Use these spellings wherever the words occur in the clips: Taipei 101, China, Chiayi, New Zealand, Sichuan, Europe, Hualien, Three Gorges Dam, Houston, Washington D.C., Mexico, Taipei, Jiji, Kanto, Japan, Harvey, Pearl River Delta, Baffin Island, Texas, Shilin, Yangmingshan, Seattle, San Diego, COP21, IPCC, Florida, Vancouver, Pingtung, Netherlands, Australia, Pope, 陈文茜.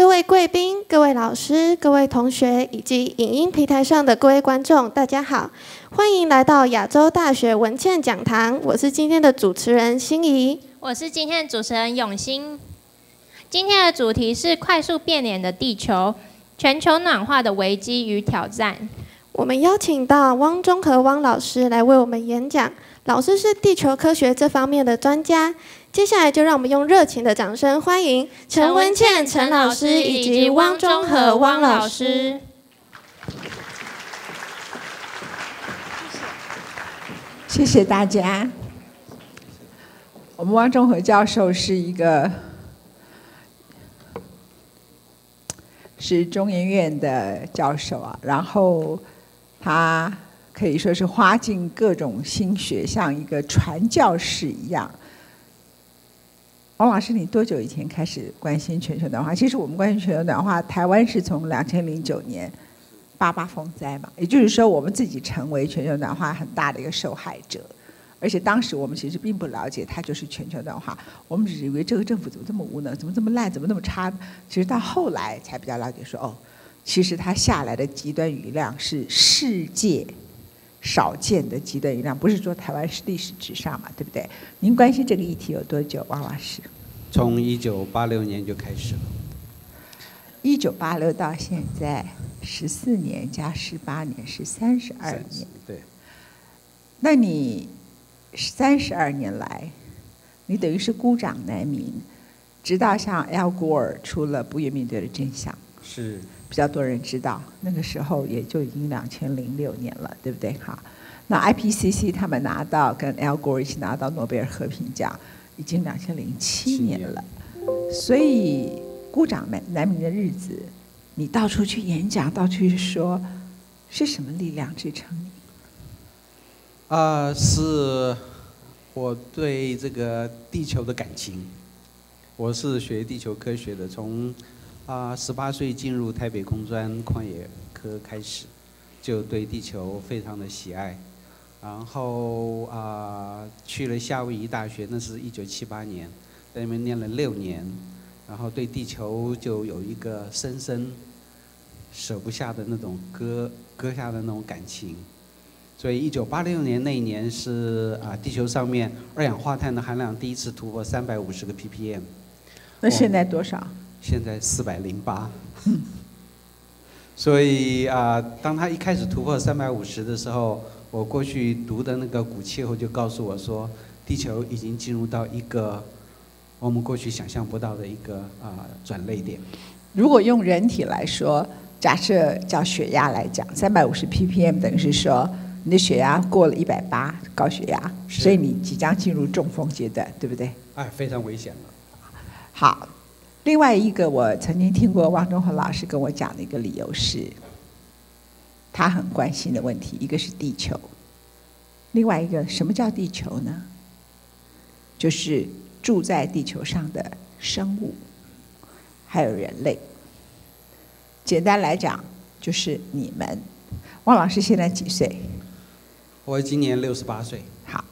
各位贵宾、各位老师、各位同学以及影音平台上的各位观众，大家好，欢迎来到亚洲大学文茜讲堂。我是今天的主持人欣怡，我是今天的主持人永兴。今天的主题是快速变脸的地球，全球暖化的危机与挑战。我们邀请到汪中和汪老师来为我们演讲，老师是地球科学这方面的专家。 接下来就让我们用热情的掌声欢迎陈文茜、陈老师以及汪中和汪老师。谢谢大家。我们汪中和教授是中研院的教授啊，然后他可以说是花尽各种心血，像一个传教士一样。 王老师，你多久以前开始关心全球暖化？其实我们关心全球暖化，台湾是从2009年88风灾嘛，也就是说我们自己成为全球暖化很大的一个受害者，而且当时我们其实并不了解它就是全球暖化，我们只以为这个政府怎么这么无能，怎么这么烂，怎么那么差。其实到后来才比较了解说，哦，其实它下来的极端雨量是世界。 少见的极端雨量，不是说台湾是历史之上嘛，对不对？您关心这个议题有多久，汪老师？从1986年就开始了。1986到现在14年加18年是32年。对。那你32年来，你等于是孤掌难鸣，直到像 Al Gore 出了《不愿面对的真相》。是。 比较多人知道，那个时候也就已经2006年了，对不对？哈，那 IPCC 他们拿到跟 Al Gore 一起拿到诺贝尔和平奖，已经2007年了。所以孤掌难鸣的日子，你到处去演讲，到处去说，是什么力量支撑你？是我对这个地球的感情。我是学地球科学的，从。 18岁进入台北工专矿冶科开始，就对地球非常的喜爱，然后去了夏威夷大学，那是1978年，在那边念了6年，然后对地球就有一个深深舍不下的那种割下的那种感情，所以1986年那一年是地球上面二氧化碳的含量第一次突破350个 ppm， 那现在多少？ 现在408，所以当他一开始突破350的时候，我过去读的那个古气候就告诉我说，地球已经进入到一个我们过去想象不到的一个转捩点。如果用人体来说，假设叫血压来讲，350 ppm 等于是说你的血压过了180，高血压，所以你即将进入中风阶段，对不对？哎，非常危险了。好。 另外一个，我曾经听过汪中和老师跟我讲的一个理由是，他很关心的问题，一个是地球，另外一个什么叫地球呢？就是住在地球上的生物，还有人类。简单来讲，就是你们。汪老师现在几岁？我今年68岁。好，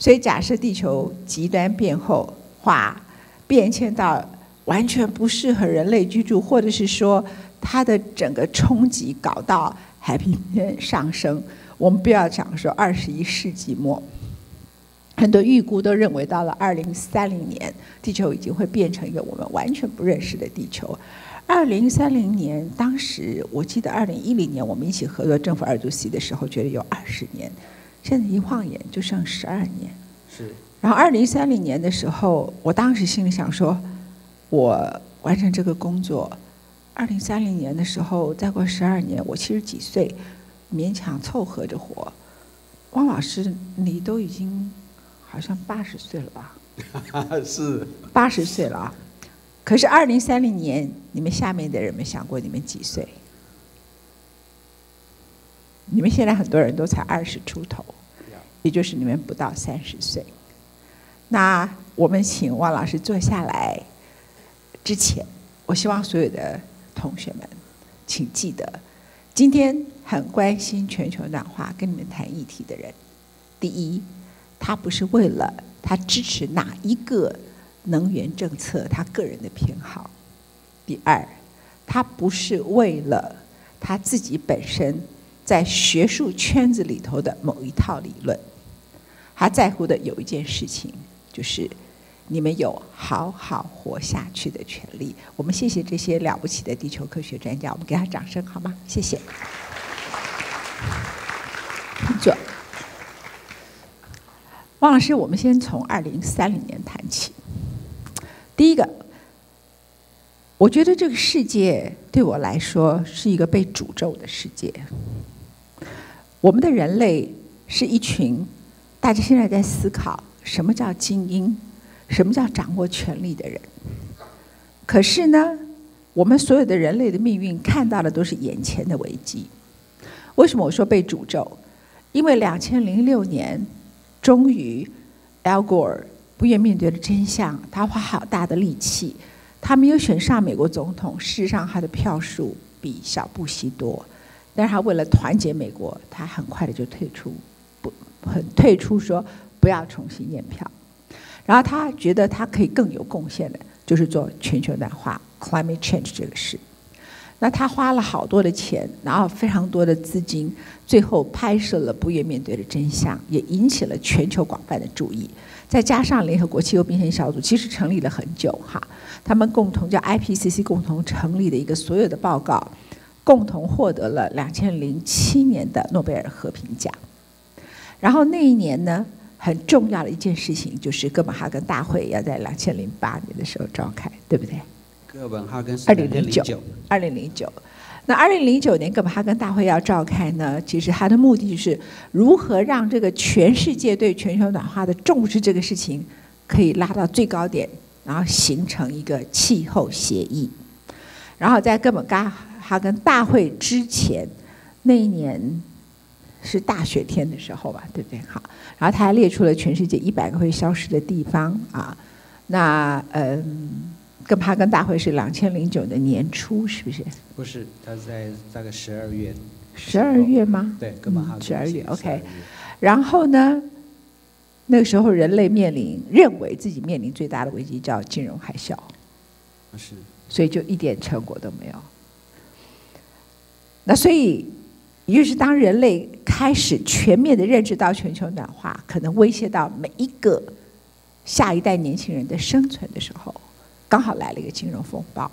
所以假设地球极端变后化，变迁到。 完全不适合人类居住，或者是说它的整个冲击搞到海平面上升。我们不要讲说21世纪末，很多预估都认为到了2030年，地球已经会变成一个我们完全不认识的地球。2030年，当时我记得2010年我们一起合作政府2主席的时候，觉得有20年，现在一晃眼就剩12年。是。然后2030年的时候，我当时心里想说。 我完成这个工作，2030年的时候，再过12年，我70几岁，勉强凑合着活。汪老师，你都已经好像80岁了吧？是。80岁了啊！可是2030年，你们下面的人们想过你们几岁？你们现在很多人都才20出头，也就是你们不到30岁。那我们请汪老师坐下来。 之前，我希望所有的同学们，请记得，今天很关心全球暖化跟你们谈议题的人，第一，他不是为了他支持哪一个能源政策他个人的偏好，第二，他不是为了他自己本身在学术圈子里头的某一套理论，他在乎的有一件事情，就是你们有好好活下去的权利。我们谢谢这些了不起的地球科学专家，我们给他掌声好吗？谢谢。坐。汪老师，我们先从2030年谈起。第一个，我觉得这个世界对我来说是一个被诅咒的世界。我们的人类是一群，大家现在在思考什么叫精英，什么叫掌握权力的人。可是呢，我们所有的人类的命运看到的都是眼前的危机。为什么我说被诅咒？因为2006年。终于 ，Al Gore 不愿面对了真相，他花好大的力气，他没有选上美国总统。事实上，他的票数比小布希多，但是他为了团结美国，他很快的就退出，说不要重新验票。然后他觉得他可以更有贡献的，就是做全球暖化 （climate change） 这个事。那他花了好多的钱，然后非常多的资金，最后拍摄了《不愿面对的真相》，也引起了全球广泛的注意。再加上联合国气候变迁小组其实成立了很久哈，他们共同叫 IPCC 共同成立的一个所有的报告，共同获得了2007年的诺贝尔和平奖。然后那一年呢，很重要的一件事情就是哥本哈根大会要在2008年的时候召开，对不对？哥本哈根是2009，那2009年哥本哈根大会要召开呢，其实它的目的就是如何让这个全世界对全球暖化的重视这个事情可以拉到最高点，然后形成一个气候协议。然后在哥本哈根大会之前，那一年是大雪天的时候吧，对不对？好，然后他还列出了全世界100个会消失的地方啊，那哥本哈根大会是2009的年初，是不是？不是，它在大概12月。12月吗？对，哥本哈根。12月 ，OK。然后呢，那个时候人类认为自己面临最大的危机叫金融海啸。是。所以就一点成果都没有。那所以，也就是当人类开始全面的认知到全球暖化可能威胁到每一个下一代年轻人的生存的时候。刚好来了一个金融风暴，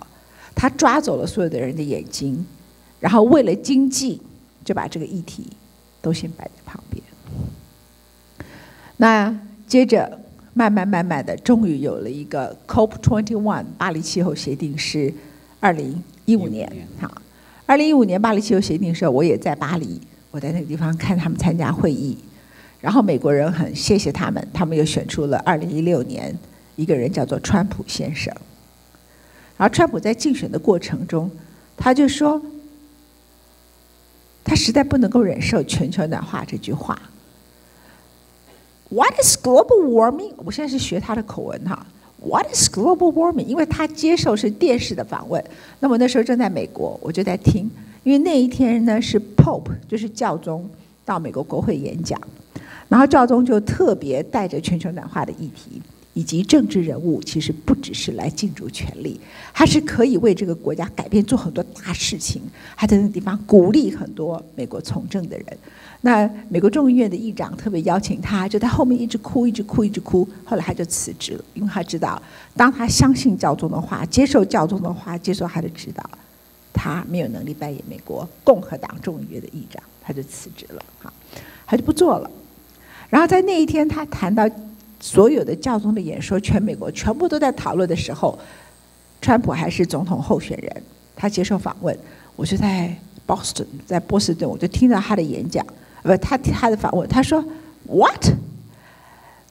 他抓走了所有的人的眼睛，然后为了经济就把这个议题都先摆在旁边。那接着慢慢的，终于有了一个 COP21 巴黎气候协定是2015年哈。2015年巴黎气候协定的时候，我也在巴黎，我在那个地方看他们参加会议，然后美国人很谢谢他们，他们又选出了2016年一个人叫做川普先生。然后川普在竞选的过程中，他就说他实在不能够忍受全球暖化这句话。What is global warming？ 我现在是学他的口吻哈。What is global warming？ 因为他接受是电视的访问。那我那时候正在美国，我就在听，因为那一天呢是 Pope， 就是教宗到美国国会演讲，然后教宗就特别带着全球暖化的议题。以及政治人物其实不只是来竞逐权力，他是可以为这个国家改变做很多大事情。他在那个地方鼓励很多美国从政的人。那美国众议院的议长特别邀请他，就在后面一直哭。后来他就辞职了，因为他知道，当他相信教宗的话，接受教宗的话，接受他的指导，他没有能力扮演美国共和党众议院的议长，他就辞职了，哈，他就不做了。然后在那一天，他谈到。所有的教宗的演说，全美国全部都在讨论的时候，川普还是总统候选人，他接受访问，我就在波士顿，我就听到他的演讲，他的访问，他说 ：“What?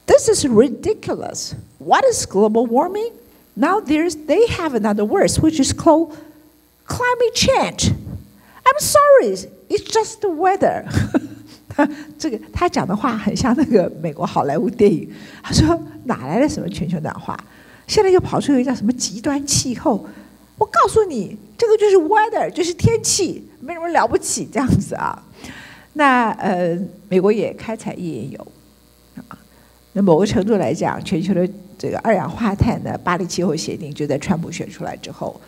This is ridiculous. What is global warming? Now they have another word, which is called climate change. I'm sorry, it's just the weather.” 他讲的话很像那个美国好莱坞电影。他说：“哪来的什么全球暖化？现在又跑出一个叫什么极端气候？我告诉你，这个就是 weather， 就是天气，没什么了不起这样子啊。那”美国也开采页岩油啊。那某个程度来讲，全球的这个二氧化碳的巴黎气候协定就在川普选出来之后，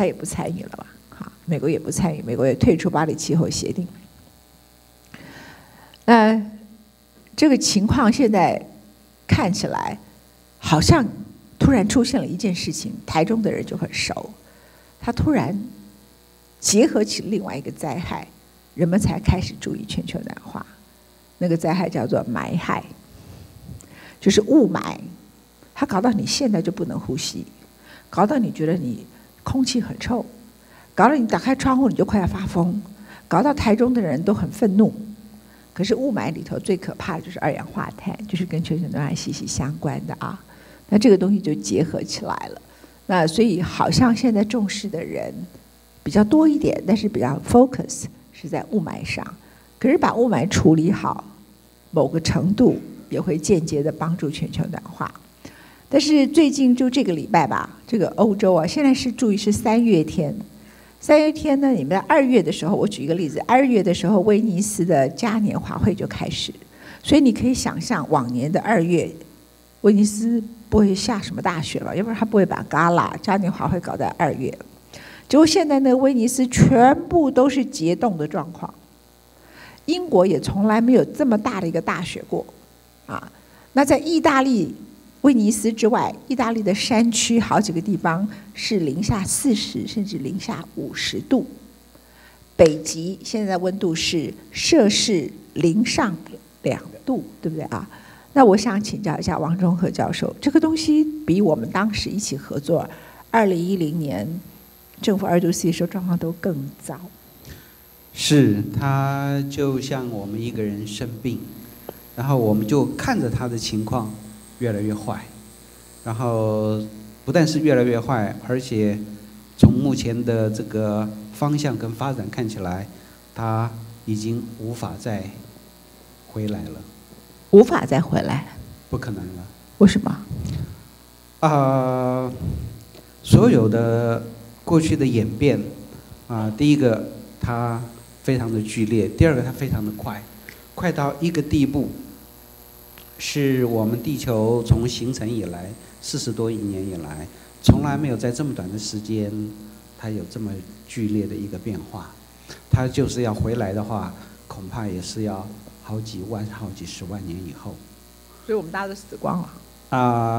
他也不参与了吧？哈，美国也不参与，美国也退出巴黎气候协定。那这个情况现在看起来，好像突然出现了一件事情，台中的人就很熟，他突然结合起另外一个灾害，人们才开始注意全球暖化。那个灾害叫做霾害，就是雾霾，它搞到你现在就不能呼吸，搞到你觉得你空气很臭，搞到你打开窗户你就快要发疯，搞到台中的人都很愤怒。可是雾霾里头最可怕的就是二氧化碳，就是跟全球暖化息息相关的啊。那这个东西就结合起来了。那所以好像现在重视的人比较多一点，但是比较 focus 是在雾霾上。可是把雾霾处理好，某个程度也会间接的帮助全球暖化。但是最近就这个礼拜吧，这个欧洲啊，现在是注意是3月天。3月天呢，你们在2月的时候，我举一个例子，2月的时候威尼斯的嘉年华会就开始，所以你可以想象往年的2月，威尼斯不会下什么大雪了，要不然他不会把Gala嘉年华会搞在2月。结果现在呢，威尼斯全部都是结冻的状况，英国也从来没有这么大的一个大雪过，啊，那在意大利。威尼斯之外，意大利的山区好几个地方是零下40甚至零下50度。北极现在温度是摄氏0上2度，对不对啊？那我想请教一下王中和教授，这个东西比我们当时一起合作2010年政府2°C的时候状况都更糟。是，他就像我们一个人生病，然后我们就看着他的情况。越来越坏，然后不但是越来越坏，而且从目前的这个方向跟发展看起来，它已经无法再回来了。无法再回来？不可能了。为什么？所有的过去的演变，第一个它非常的剧烈，第二个它非常的快，快到一个地步。是我们地球从形成以来40多亿年以来，从来没有在这么短的时间，它有这么剧烈的一个变化。它就是要回来的话，恐怕也是要好几万、好几十万年以后。所以我们大家都死光了。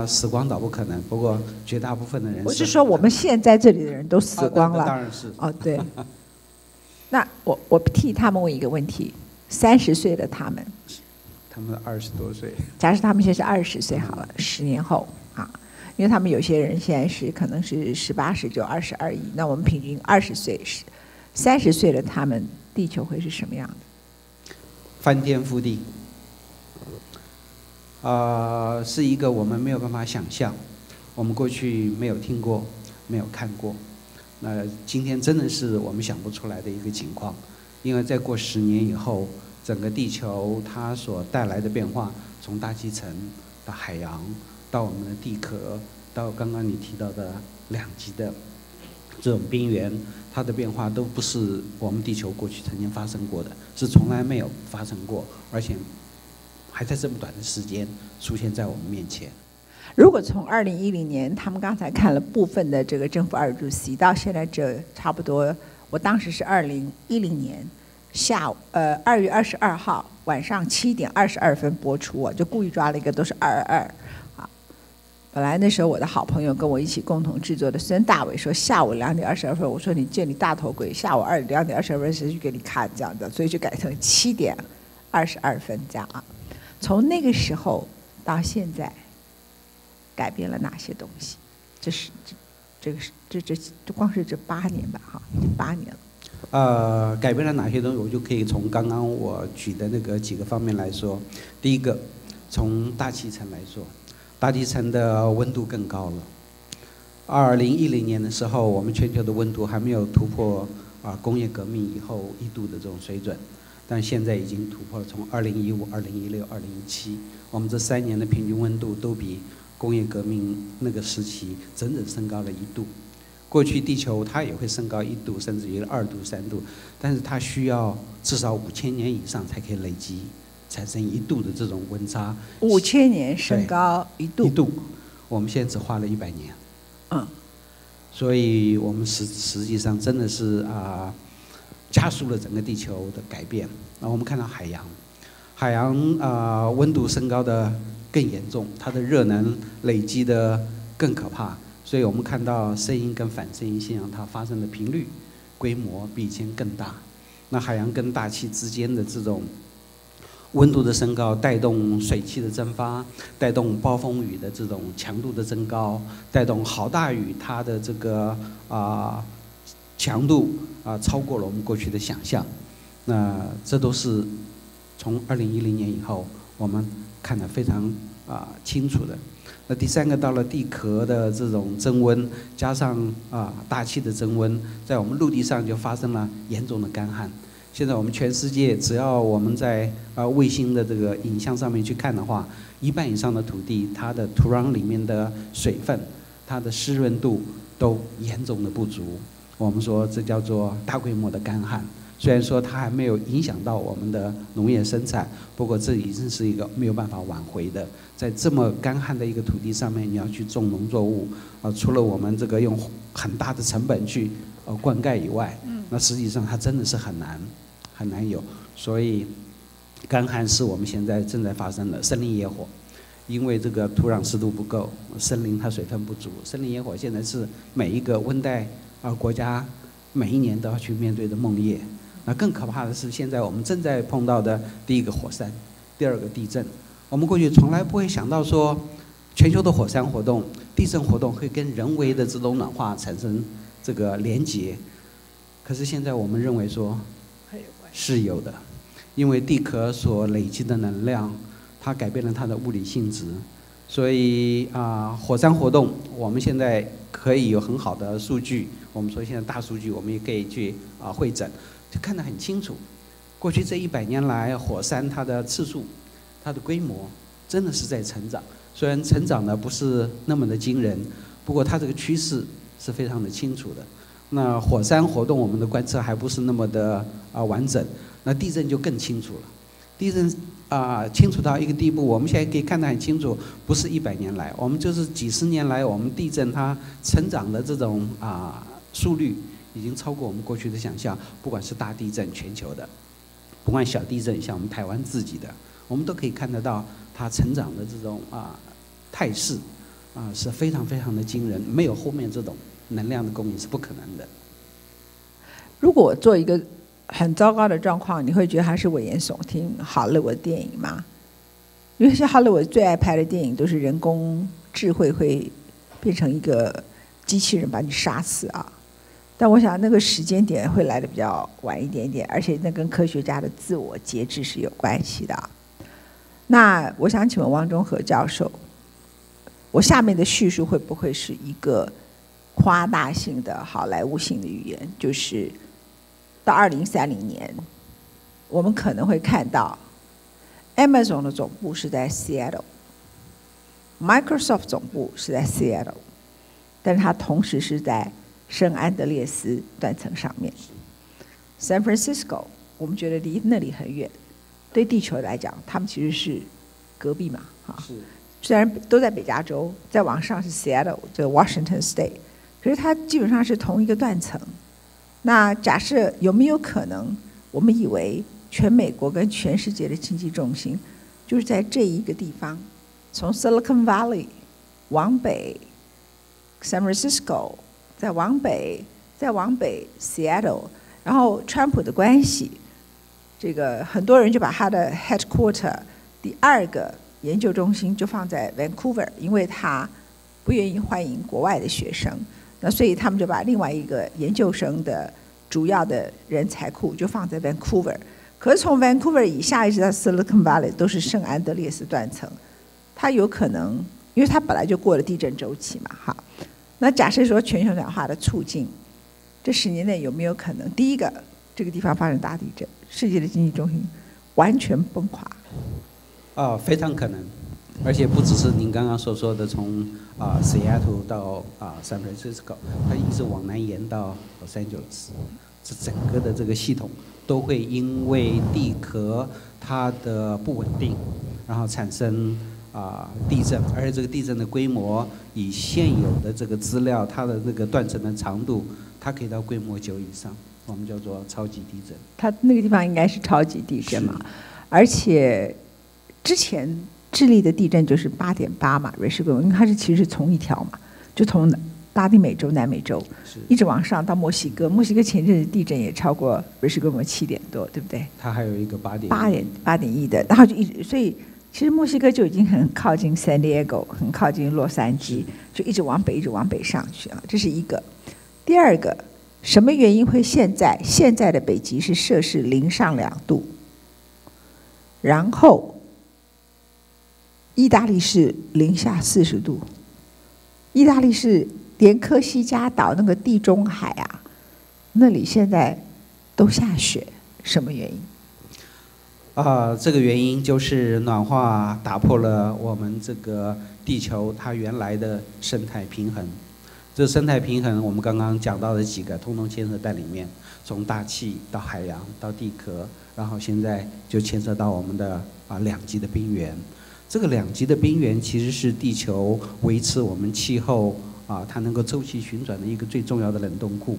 死光倒不可能，不过绝大部分的人。我是说我们现在这里的人都死光了。当然是。哦，对。那我替他们问一个问题：30岁的他们。他们20多岁，假设他们现在是20岁好了，10年后啊，因为他们有些人现在是可能是18、19、20、21，那我们平均20岁是30岁的他们，地球会是什么样的？翻天覆地，是一个我们没有办法想象，我们过去没有听过，没有看过，那今天真的是我们想不出来的一个情况，因为再过10年以后。整个地球它所带来的变化，从大气层到海洋，到我们的地壳，到刚刚你提到的2极的这种冰原，它的变化都不是我们地球过去曾经发生过的，是从来没有发生过，而且还在这么短的时间出现在我们面前。如果从2010年，他们刚才看了部分的这个政府2°C，到现在这差不多，我当时是2010年。2月22号晚上7点22分播出，我就故意抓了一个都是222，啊，本来那时候我的好朋友跟我一起共同制作的孙大伟说下午2点22分，我说你见你大头鬼，下午2点22分谁去给你看这样的，所以就改成7点22分这样啊。从那个时候到现在，改变了哪些东西？这光是这8年吧，哈，已经8年了。改变了哪些东西？我就可以从刚刚我举的那个几个方面来说。第一个，从大气层来说，大气层的温度更高了。2010年的时候，我们全球的温度还没有突破工业革命以后1°C的这种水准，但现在已经突破了。从2015、2016、2017，我们这3年的平均温度都比工业革命那个时期整整升高了1°C。过去地球它也会升高1°C，甚至于2°、3°，但是它需要至少5000年以上才可以累积产生1°C的这种温差。5000年升高1°C，我们现在只花了100年。嗯，所以我们实际上真的是加速了整个地球的改变。那我们看到海洋温度升高的更严重，它的热能累积的更可怕。所以我们看到声音跟反声音现象，它发生的频率、规模比以前更大。那海洋跟大气之间的这种 温度的升高带动水汽的蒸发，带动暴风雨的这种强度的增高，带动豪大雨它的这个强度超过了我们过去的想象。那这都是从2010年以后我们看得非常清楚的。那第三个到了地壳的这种增温，加上大气的增温，在我们陆地上就发生了严重的干旱。 现在我们全世界，只要我们在卫星的这个影像上面去看的话，一半以上的土地，它的土壤里面的水分、它的湿润度都严重的不足。我们说这叫做大规模的干旱。虽然说它还没有影响到我们的农业生产，不过这已经是一个没有办法挽回的。在这么干旱的一个土地上面，你要去种农作物，除了我们这个用很大的成本去灌溉以外，那实际上它真的是很难有，所以干旱是我们现在正在发生的森林野火，因为这个土壤湿度不够，森林它水分不足，森林野火现在是每一个温带国家每一年都要去面对的梦魇。那更可怕的是，现在我们正在碰到的第一个火山，第二个地震。我们过去从来不会想到说，全球的火山活动、地震活动会跟人为的这种暖化产生这个连结，可是现在我们认为说 是有的，因为地壳所累积的能量，它改变了它的物理性质，所以火山活动，我们现在可以有很好的数据。我们说现在大数据，我们也可以去会诊，就看得很清楚。过去这100年来，火山它的次数、它的规模，真的是在成长。虽然成长的不是那么的惊人，不过它这个趋势是非常的清楚的。 那火山活动我们的观测还不是那么的完整，那地震就更清楚了。地震清楚到一个地步，我们现在可以看得很清楚，不是100年来，我们就是几十年来，我们地震它成长的这种速率已经超过我们过去的想象。不管是大地震全球的，不管小地震像我们台湾自己的，我们都可以看得到它成长的这种态势是非常非常的惊人，没有后面这种 能量的供应是不可能的。如果我做一个很糟糕的状况，你会觉得它是危言耸听、好莱坞的电影吗？因为是好莱坞最爱拍的电影都是人工智慧会变成一个机器人把你杀死啊。但我想那个时间点会来的比较晚一点点，而且那跟科学家的自我节制是有关系的。那我想请问汪中和教授，我下面的叙述会不会是一个 夸大性的、好莱坞性的语言，就是到2030年，我们可能会看到 Amazon 的总部是在 Seattle，Microsoft 总部是在 Seattle， 但是它同时是在圣安德烈斯断层上面。San Francisco， 我们觉得离那里很远，对地球来讲，他们其实是隔壁嘛，哈。虽然都在北加州，再往上是 Seattle， 就 Washington State。 可是它基本上是同一个断层。那假设有没有可能，我们以为全美国跟全世界的经济重心就是在这一个地方，从 Silicon Valley 往北 ，San Francisco 再往北，再往北 Seattle， 然后川普的关系，这个很多人就把他的 headquarter 第二个研究中心就放在 Vancouver， 因为他不愿意欢迎国外的学生。 那所以他们就把另外一个研究生的主要的人才库就放在 Vancouver， 可是从 Vancouver 以下一直到 Silicon Valley 都是圣安德烈斯断层，它有可能，因为它本来就过了地震周期嘛，哈。那假设说全球暖化的促进，这10年内有没有可能，第一个这个地方发生大地震，世界的经济中心完全崩垮？非常可能。 而且不只是您刚刚所说的从Seattle 到San Francisco， 它一直往南延到 Los Angeles， 这整个的这个系统都会因为地壳它的不稳定，然后产生地震，而且这个地震的规模以现有的这个资料，它的那个断层的长度，它可以到规模9以上，我们叫做超级地震。它那个地方应该是超级地震嘛，而且之前智利的地震就是 8.8 嘛，瑞士规模，因为它是其实同一条嘛，就从拉丁美洲、南美洲一直往上到墨西哥，墨西哥前阵的地震也超过瑞士规模7点多，对不对？它还有一个8.1的，然后就一直所以。 其实墨西哥就已经很靠近 San Diego， 很靠近洛杉矶，就一直往北，一直往北上去啊。这是一个。第二个，什么原因会现在的北极是摄氏0上2度？然后，意大利是零下40度。意大利是连科西嘉岛那个地中海啊，那里现在都下雪，什么原因？ 这个原因就是暖化打破了我们这个地球它原来的生态平衡。这生态平衡，我们刚刚讲到的几个，通通牵涉在里面，从大气到海洋到地壳，然后现在就牵涉到我们的2极的冰原。这个2极的冰原其实是地球维持我们气候它能够周期旋转的一个最重要的冷冻库。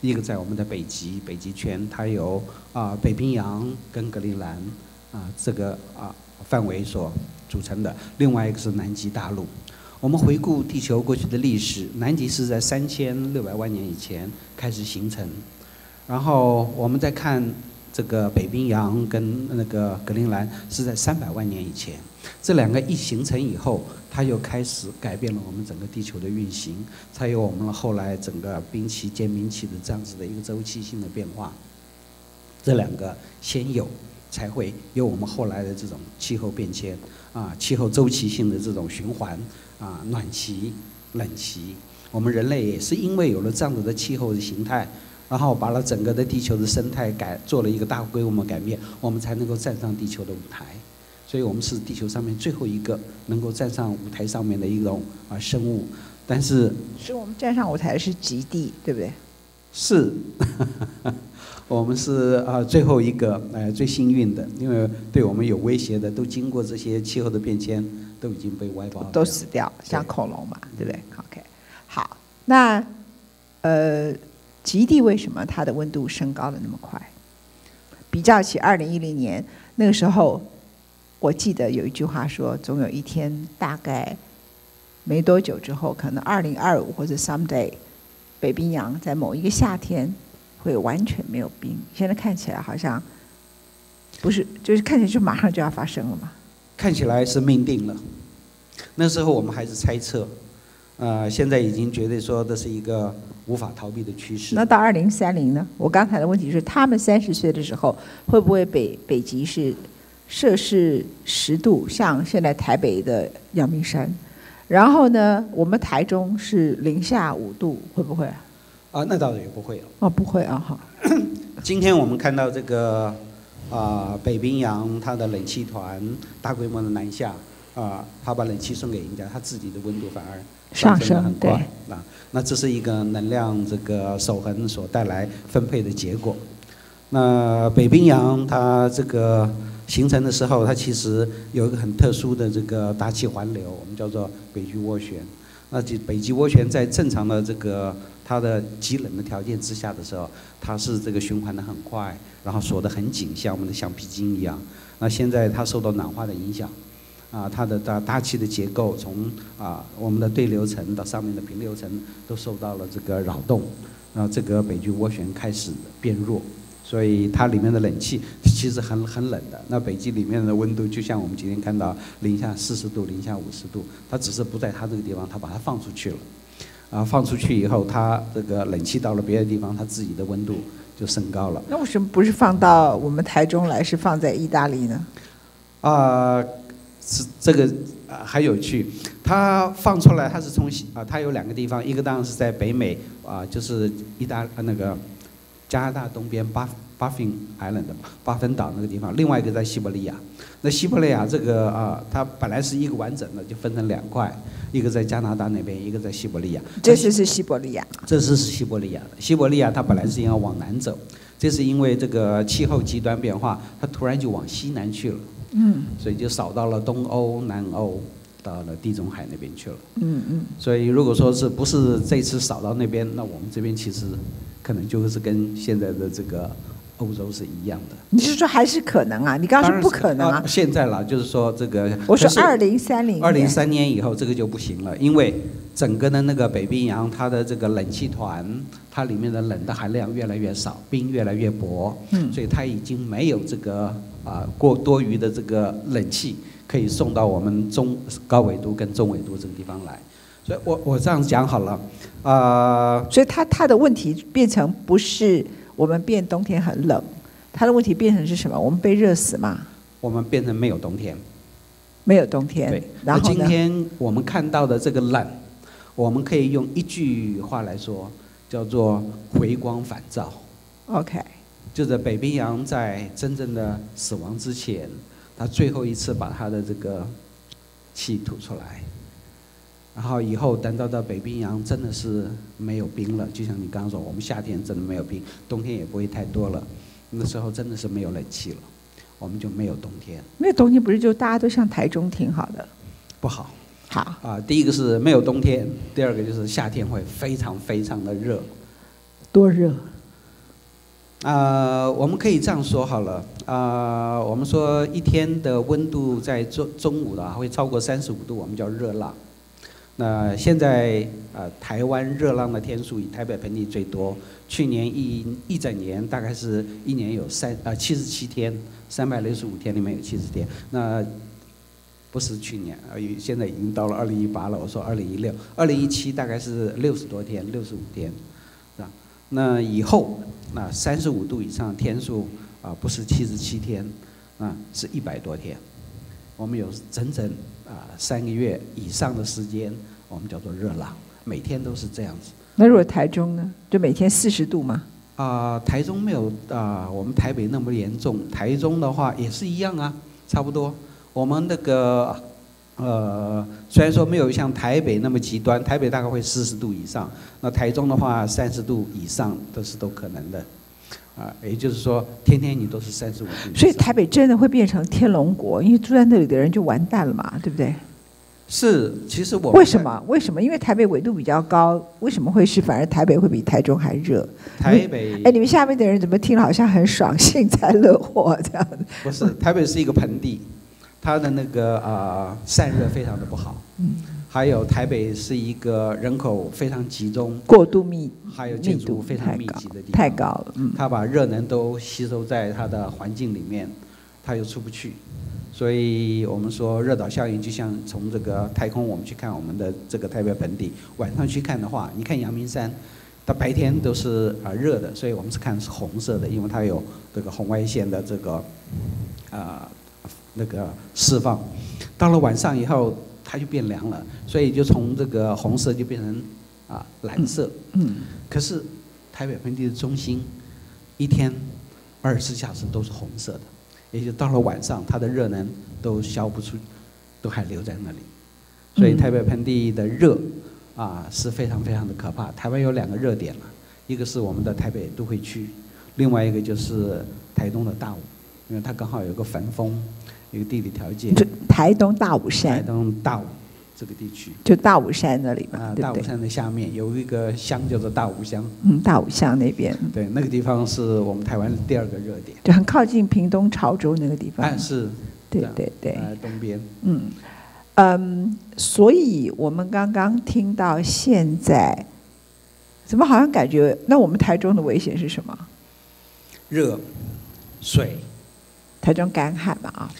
一个在我们的北极圈，它由北冰洋跟格陵兰这个范围所组成的；另外一个是南极大陆。我们回顾地球过去的历史，南极是在3600万年以前开始形成，然后我们再看这个北冰洋跟那个格陵兰是在300万年以前。这两个一形成以后，它又开始改变了我们整个地球的运行，才有我们后来整个冰期、间冰期的这样子的一个周期性的变化。这两个先有，才会有我们后来的这种气候变迁气候周期性的这种循环暖期、冷期。我们人类也是因为有了这样子的气候的形态，然后把了整个的地球的生态做了一个大规模改变，我们才能够站上地球的舞台。 所以我们是地球上面最后一个能够站上舞台上面的一种生物，但是所以我们站上舞台的是极地，对不对？是，我们是最后一个最幸运的，因为对我们有威胁的都经过这些气候的变迁，都已经被歪掉，都死掉，像恐龙嘛，对不对 ？OK， 好，那极地为什么它的温度升高的那么快？比较起2010年那个时候。 我记得有一句话说，总有一天，大概没多久之后，可能2025或者 someday， 北冰洋在某一个夏天会完全没有冰。现在看起来好像不是，就是看起来就马上就要发生了嘛。看起来是命定了。那时候我们还是猜测，现在已经绝对说这是一个无法逃避的趋势。那到2030呢？我刚才的问题是，他们30岁的时候会不会北极是？ 摄氏10度，像现在台北的阳明山，然后呢，我们台中是零下5度，会不会？那倒也不会哦，不会啊哈。今天我们看到这个北冰洋它的冷气团大规模的南下它把冷气送给人家，它自己的温度反而上升得很快那这是一个能量这个守恒所带来分配的结果。那北冰洋它这个。 形成的时候，它其实有一个很特殊的这个大气环流，我们叫做北极涡旋。那北极涡旋在正常的这个它的极冷的条件之下的时候，它是这个循环的很快，然后锁得很紧，像我们的橡皮筋一样。那现在它受到暖化的影响，它的大气的结构从我们的对流层到上面的平流层都受到了这个扰动，那这个北极涡旋开始变弱。 所以它里面的冷气其实很冷的。那北极里面的温度，就像我们今天看到零下40度、零下50度，它只是不在它这个地方，它把它放出去了。放出去以后，它这个冷气到了别的地方，它自己的温度就升高了。那为什么不是放到我们台中来，是放在意大利呢？是这个还有趣，它放出来它是从它有两个地方，一个当然是在北美就是加拿大东边巴芬岛的巴芬岛那个地方，另外一个在西伯利亚。那西伯利亚这个它本来是一个完整的，就分成2块，一个在加拿大那边，一个在西伯利亚。这次是西伯利亚。这次是西伯利亚。西伯利亚它本来是应该往南走，这是因为这个气候极端变化，它突然就往西南去了。嗯，所以就扫到了东欧、南欧，到了地中海那边去了。嗯嗯。所以如果说是不是这次扫到那边，那我们这边其实可能就是跟现在的这个欧洲是一样的。你是说还是可能啊？你刚刚说不可能啊？现在了，就是说这个。我说2030年。2030年以后这个就不行了，因为整个的那个北冰洋，它的这个冷气团，它里面的冷的含量越来越少，冰越来越薄，嗯，所以它已经没有这个过多余的这个冷气可以送到我们高纬度跟中纬度这个地方来。所以我这样讲好了，所以它的问题变成不是我们变冬天很冷，它的问题变成是什么？我们被热死嘛？我们变成没有冬天，没有冬天。对，然后今天我们看到的这个冷。我们可以用一句话来说，叫做回光返照。OK， 就是北冰洋在真正的死亡之前，它最后一次把它的这个气吐出来，然后以后等到北冰洋真的是没有冰了，就像你刚刚说，我们夏天真的没有冰，冬天也不会太多了，那时候真的是没有冷气了，我们就没有冬天。没有冬天不是就大家都上台中挺好的？不好。好第一个是没有冬天，第二个就是夏天会非常非常的热，多热？我们可以这样说好了，我们说一天的温度在中午的会超过35度，我们叫热浪。那现在台湾热浪的天数以台北盆地最多，去年一整年大概是一年有77天，365天里面有70天。那不是去年，现在已经到了2018了。我说2016、2017大概是60多天、65天，是吧？那以后，那35度以上天数不是77天，是100多天。我们有整整3个月以上的时间，我们叫做热浪，每天都是这样子。那如果台中呢？就每天40度吗？台中没有我们台北那么严重。台中的话也是一样啊，差不多。我们那个虽然说没有像台北那么极端，台北大概会40度以上，那台中的话30度以上都是都可能的，也就是说天天你都是35度以上。所以台北真的会变成天龙国，因为住在那里的人就完蛋了嘛，对不对？是，其实我为什么？因为台北纬度比较高，为什么会是反而台北会比台中还热？台北你们下面的人怎么听了好像很爽，幸灾乐祸这样子？不是，台北是一个盆地。它的那个散热非常的不好，还有台北是一个人口非常集中、过度密，还有建筑非常密集的地方，太高了，它把热能都吸收在它的环境里面，它又出不去，所以我们说热岛效应就像从这个太空我们去看我们的这个台北盆地，晚上去看的话，你看阳明山，它白天都是热的，所以我们是看是红色的，因为它有这个红外线的这个那个释放，到了晚上以后，它就变凉了，所以就从这个红色就变成蓝色。可是台北盆地的中心，一天24小时都是红色的，也就到了晚上，它的热能都消不出，都还留在那里。所以台北盆地的热是非常非常的可怕。台湾有2个热点了，一个是我们的台北都会区，另外一个就是台东的大武，因为它刚好有个焚风。一个地理条件，台东大武山，台东大武这个地区，就大武山那里嘛，对不对？大武山的下面有一个乡叫做大武乡，大武乡那边，对，那个地方是我们台湾第2个热点，就很靠近屏东潮州那个地方，是，对，东边，所以我们刚刚听到现在，怎么好像感觉那我们台中的危险是什么？热，水，台中干旱嘛啊。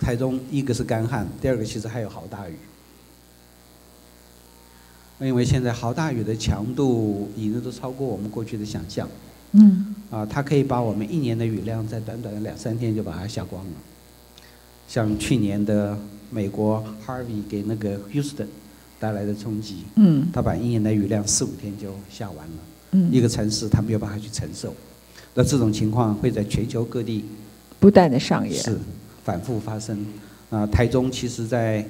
台中一个是干旱，第二个其实还有豪大雨。因为现在豪大雨的强度已经都超过我们过去的想象。它可以把我们1年的雨量在短短的2、3天就把它下光了。像去年的美国 Harvey 给那个 Houston 带来的冲击，它把1年的雨量4、5天就下完了。一个城市它没有办法去承受，那这种情况会在全球各地不断的上演。是。反复发生，台中其实在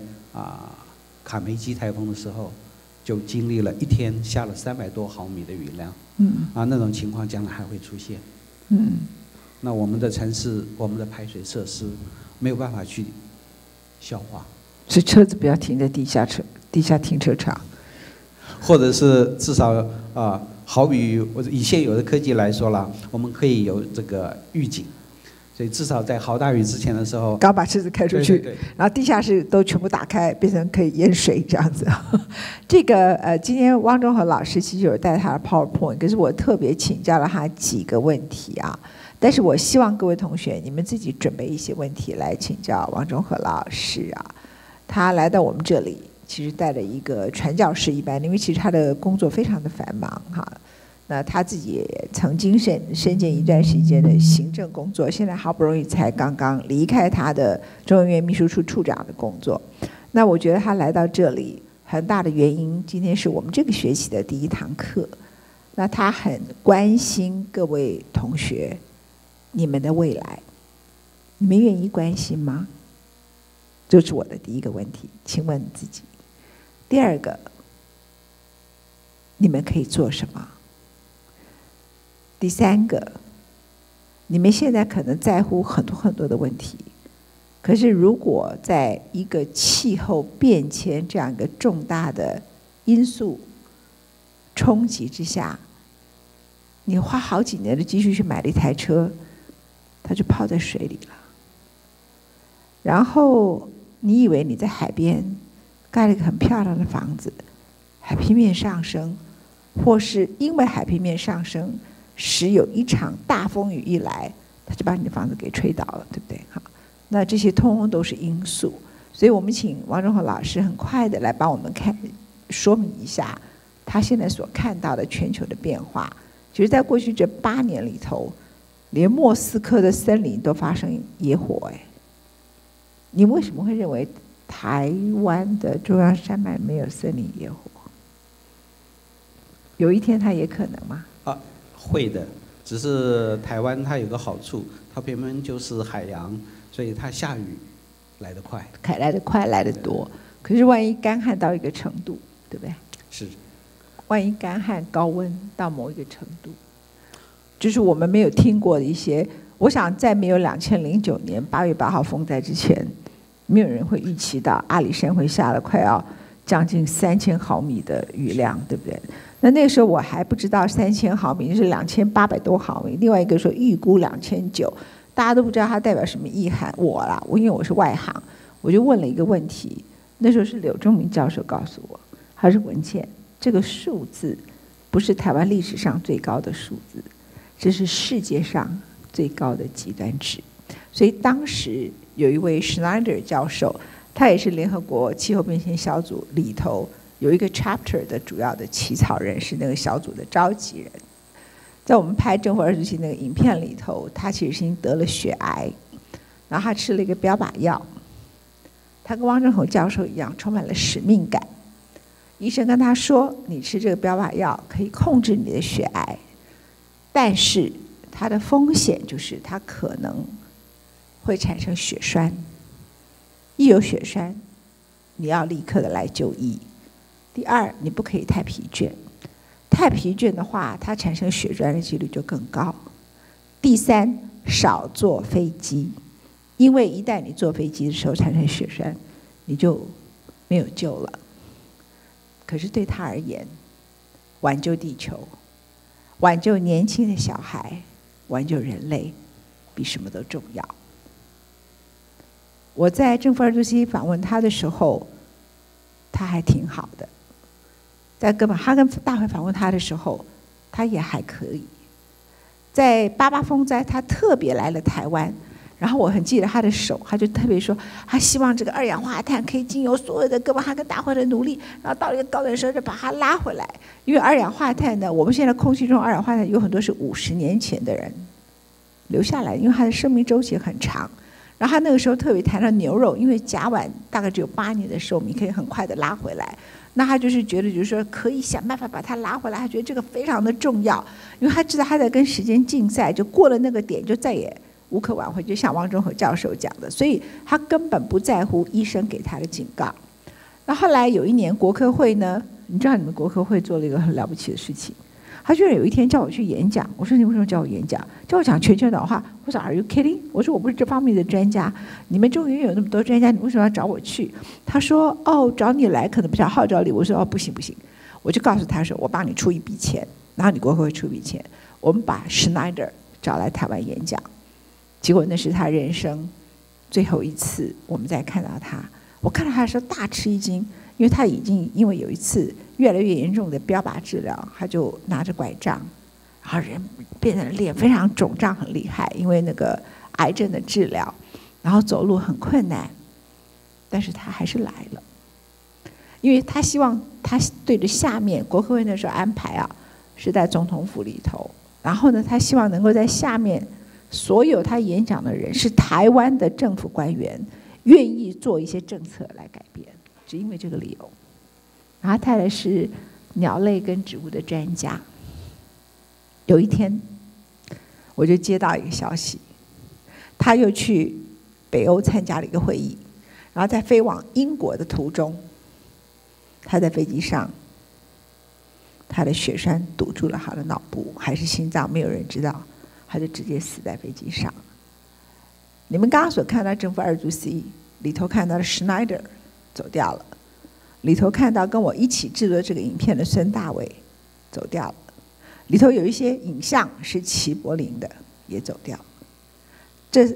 卡梅基台风的时候，就经历了1天下了300多毫米的雨量，那种情况将来还会出现，那我们的城市、我们的排水设施、没有办法去消化。所以车子不要停在地下停车场，或者是至少好比我以现有的科技来说了，我们可以有这个预警。 所以至少在豪大雨之前的时候，刚把车子开出去，对对对然后地下室都全部打开，变成可以淹水这样子。这个今天汪中和老师其实有带他的 PowerPoint， 可是我特别请教了他几个问题啊。但是我希望各位同学你们自己准备一些问题来请教汪中和老师啊。他来到我们这里，其实带着一个传教士一般，因为其实他的工作非常的繁忙哈。 那他自己也曾经身兼一段时间的行政工作，现在好不容易才刚刚离开他的中研院秘书处处长的工作。那我觉得他来到这里很大的原因，今天是我们这个学期的第一堂课。那他很关心各位同学，你们的未来，你们愿意关心吗？这是我的第一个问题，请问你自己。第二个，你们可以做什么？ 第三个，你们现在可能在乎很多的问题，可是如果在一个气候变迁这样一个重大的因素冲击之下，你花好几年的积蓄去买了一台车，它就泡在水里了。然后你以为你在海边盖了一个很漂亮的房子，海平面上升，或是因为海平面上升。 时有一场大风雨一来，它就把你的房子给吹倒了，对不对？好，那这些通通都是因素，所以我们请汪中和老师很快的来帮我们说明一下他现在所看到的全球的变化。其实，在过去这8年里头，连莫斯科的森林都发生野火，哎，你为什么会认为台湾的中央山脉没有森林野火？有一天它也可能吗？ 会的，只是台湾它有个好处，它偏偏就是海洋，所以它下雨来得快，来得多。可是万一干旱到一个程度，对不对？是。万一干旱高温到某一个程度，就是我们没有听过的一些。我想在没有2009年8月8号风灾之前，没有人会预期到阿里山会下了快要将近3000毫米的雨量，对不对？ 那个时候我还不知道3000毫米、就是2800多毫米，另外一个说预估2900，大家都不知道它代表什么意涵。我因为我是外行，我就问了一个问题。那时候是柳仲明教授告诉我，他说文茜，这个数字不是台湾历史上最高的数字，这是世界上最高的极端值。所以当时有一位 Schneider 教授，他也是联合国气候变迁小组里头。 有一个 chapter 的主要的起草人是那个小组的召集人，在我们拍《正负20纪》那个影片里头，他其实已经得了血癌，然后他吃了一个标靶药。他跟汪正和教授一样，充满了使命感。医生跟他说：“你吃这个标靶药可以控制你的血癌，但是它的风险就是它可能会产生血栓。一有血栓，你要立刻的来就医。” 第二，你不可以太疲倦，太疲倦的话，它产生血栓的几率就更高。第三，少坐飞机，因为一旦你坐飞机的时候产生血栓，你就没有救了。可是对他而言，挽救地球，挽救年轻的小孩，挽救人类，比什么都重要。我在正负20纪访问他的时候，他还挺好的。 在哥本哈根大会访问他的时候，他也还可以。在88风灾，他特别来了台湾，然后我很记得他的手，他就特别说，他希望这个二氧化碳可以经由所有的哥本哈根大会的努力，然后到一个高点时候就把它拉回来。因为二氧化碳呢，我们现在空气中二氧化碳有很多是50年前的人留下来，因为它的生命周期很长。然后他那个时候特别谈到牛肉，因为甲烷大概只有8年的寿命，可以很快的拉回来。 那他就是觉得，就是说可以想办法把它拉回来。他觉得这个非常的重要，因为他知道他在跟时间竞赛，就过了那个点就再也无可挽回。就像汪中和教授讲的，所以他根本不在乎医生给他的警告。那后来有一年国科会呢，你知道你们国科会做了一个很了不起的事情，他居然有一天叫我去演讲，我说你为什么叫我演讲？叫我讲全球暖化，我说 Are you kidding？ 我说我不是这方面的专家，你们终于有那么多专家，你为什么要找我去？他说哦，找你来可能比较号召力。我说哦，不行不行，我就告诉他说，我帮你出一笔钱，然后你国会出一笔钱，我们把 Schneider 找来台湾演讲，结果那是他人生最后一次我们再看到他，我看到他的时候大吃一惊。 因为他已经因为有一次越来越严重的标靶治疗，他就拿着拐杖，然后人变得脸非常肿胀，很厉害，因为那个癌症的治疗，然后走路很困难，但是他还是来了，因为他希望他对着下面国科会那时候安排啊是在总统府里头，然后呢，他希望能够在下面所有他演讲的人是台湾的政府官员，愿意做一些政策来改变。 只因为这个理由，然后太太是鸟类跟植物的专家。有一天，我就接到一个消息，他又去北欧参加了一个会议，然后在飞往英国的途中，他在飞机上，他的血栓堵住了他的脑部，还是心脏，没有人知道，他就直接死在飞机上。你们刚刚所看到正负二柱 C 里头看到的 Schneider。 走掉了，里头看到跟我一起制作这个影片的孙大伟走掉了，里头有一些影像是齐柏林的也走掉了。这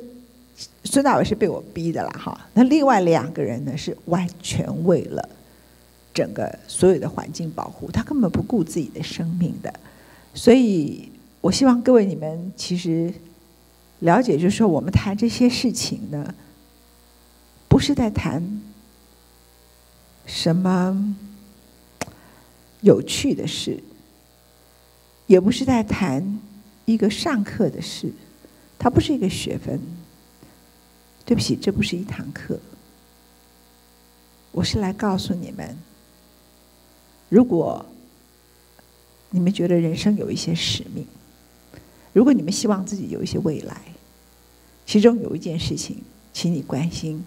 孙大伟是被我逼的啦哈，那另外2个人呢是完全为了整个所有的环境保护，他根本不顾自己的生命的。所以我希望各位你们其实了解，就是说我们谈这些事情呢，不是在谈。 什么有趣的事，也不是在谈一个上课的事，它不是一个学分。对不起，这不是一堂课。我是来告诉你们，如果你们觉得人生有一些使命，如果你们希望自己有一些未来，其中有一件事情，请你关心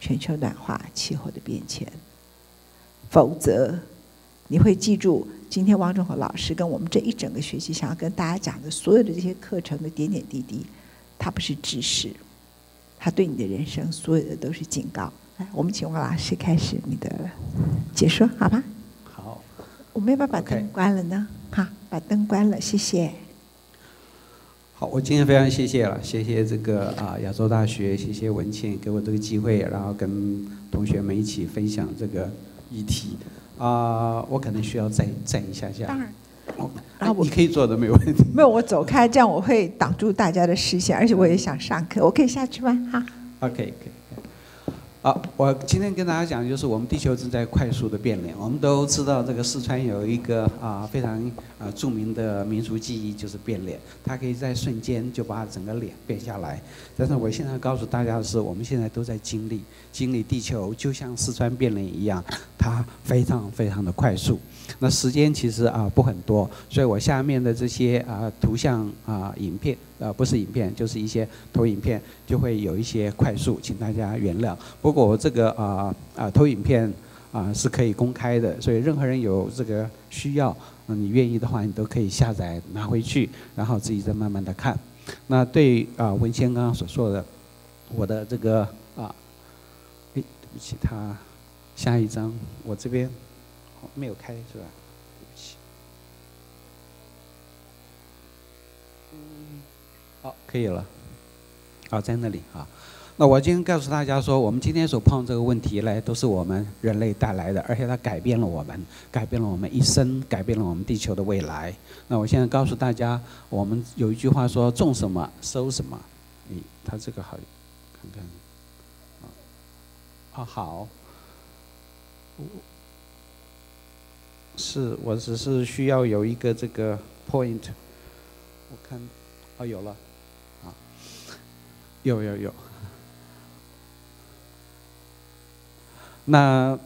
全球暖化、气候的变迁。 否则，你会记住今天汪仲和老师跟我们这一整个学期想要跟大家讲的所有的这些课程的点点滴滴，它不是知识，它对你的人生所有的都是警告。来，我们请汪老师开始你的解说，好吗？好。我们要不要把灯关了呢？好，把灯关了，谢谢。好，我今天非常谢谢了，谢谢这个亚洲大学，谢谢文茜给我这个机会，然后跟同学们一起分享这个。 议题啊，我可能需要站一下下。当然，啊，你可以坐的没有问题。没有，我走开，这样我会挡住大家的视线，而且我也想上课，我可以下去吗？哈。OK， 好，我今天跟大家讲，就是我们地球正在快速的变脸。我们都知道，这个四川有一个非常著名的民族技艺，就是变脸，它可以在瞬间就把整个脸变下来。但是我现在告诉大家的是，我们现在都在经历地球，就像四川变脸一样，它非常非常的快速。那时间其实不很多，所以我下面的这些图像影片。 不是影片，就是一些投影片，就会有一些快速，请大家原谅。不过我这个投影片是可以公开的，所以任何人有这个需要，你愿意的话，你都可以下载拿回去，然后自己再慢慢的看。那对文茜刚刚所说的，我的这个对不起，他下一张我这边没有开是吧？ 好，可以了。好，在那里啊。那我今天告诉大家说，我们今天所碰这个问题呢，都是我们人类带来的，而且它改变了我们，改变了我们一生，改变了我们地球的未来。那我现在告诉大家，我们有一句话说“种什么收什么”。咦，它这个好，看看。啊，好。是我只是需要有一个这个 point， 我看，哦，有了。 有。那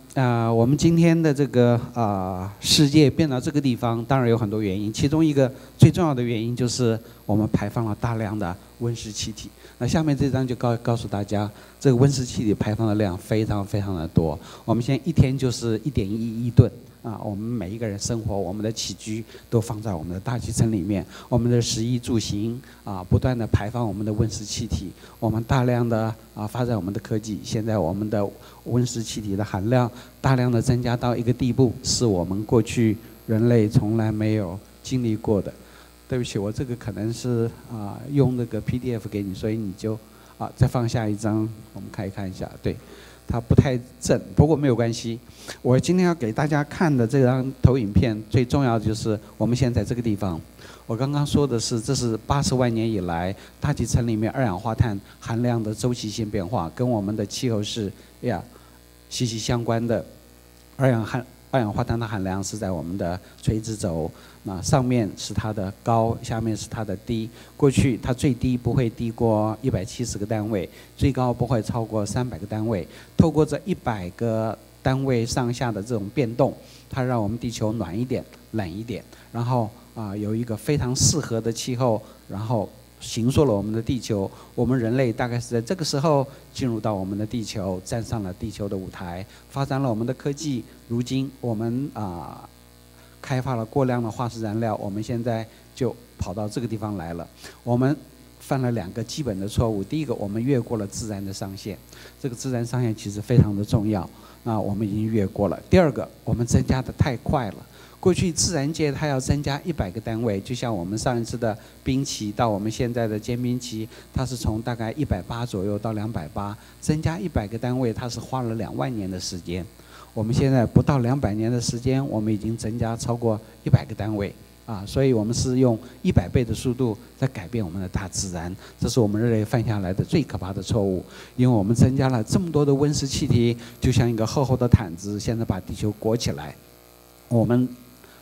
我们今天的这个世界变到这个地方，当然有很多原因，其中一个最重要的原因就是我们排放了大量的。温室气体。那下面这张就告诉大家，这个温室气体排放的量非常非常的多。我们现在一天就是1.1亿吨啊！我们每一个人生活，我们的起居都放在我们的大气层里面，我们的食衣住行啊，不断的排放我们的温室气体。我们大量的发展我们的科技，现在我们的温室气体的含量大量的增加到一个地步，是我们过去人类从来没有经历过的。 对不起，我这个可能是用那个 PDF 给你，所以你就再放下一张，我们看一下。对，它不太正，不过没有关系。我今天要给大家看的这张投影片，最重要的就是我们现在这个地方。我刚刚说的是，这是80万年以来大气层里面二氧化碳含量的周期性变化，跟我们的气候是息息相关的。二氧化碳的含量是在我们的垂直轴，那上面是它的高，下面是它的低。过去它最低不会低过170个单位，最高不会超过300个单位。透过这100个单位上下的这种变动，它让我们地球暖一点、冷一点，然后有一个非常适合的气候，然后形塑了我们的地球。我们人类大概是在这个时候进入到我们的地球，站上了地球的舞台，发展了我们的科技。 如今我们开发了过量的化石燃料，我们现在就跑到这个地方来了。我们犯了2个基本的错误。第一个，我们越过了自然的上限，这个自然上限其实非常的重要，那我们已经越过了。第二个，我们增加的太快了。过去自然界它要增加100个单位，就像我们上一次的冰期到我们现在的间冰期，它是从大概180左右到280，增加100个单位，它是花了2万年的时间。 我们现在不到200年的时间，我们已经增加超过100个单位啊！所以我们是用100倍的速度在改变我们的大自然，这是我们人类犯下来的最可怕的错误。因为我们增加了这么多的温室气体，就像一个厚厚的毯子，现在把地球裹起来。我们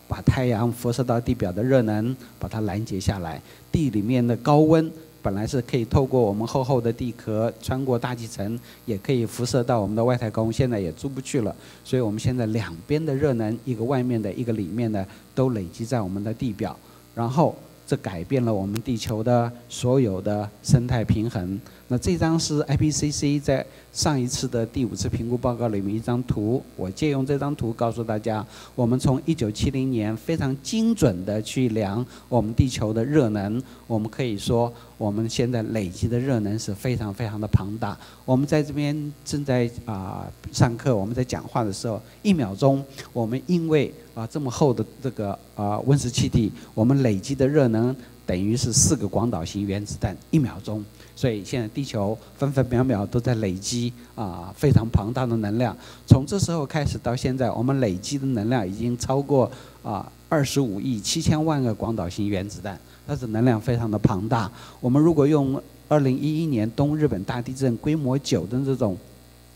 把太阳辐射到地表的热能把它拦截下来，地里面的高温。 本来是可以透过我们厚厚的地壳，穿过大气层，也可以辐射到我们的外太空，现在也出不去了。所以我们现在两边的热能，一个外面的，一个里面的，都累积在我们的地表，然后这改变了我们地球的所有的生态平衡。那这张是 IPCC 在上一次的第5次评估报告里面一张图，我借用这张图告诉大家，我们从1970年非常精准的去量我们地球的热能，我们可以说。 我们现在累积的热能是非常非常的庞大。我们在这边正在上课，我们在讲话的时候，1秒钟，我们因为这么厚的这个温室气体，我们累积的热能等于是4个广岛型原子弹1秒钟。所以现在地球分分秒秒都在累积非常庞大的能量。从这时候开始到现在，我们累积的能量已经超过25.7亿个广岛型原子弹。 它的能量非常的庞大。我们如果用2011年东日本大地震规模9的这种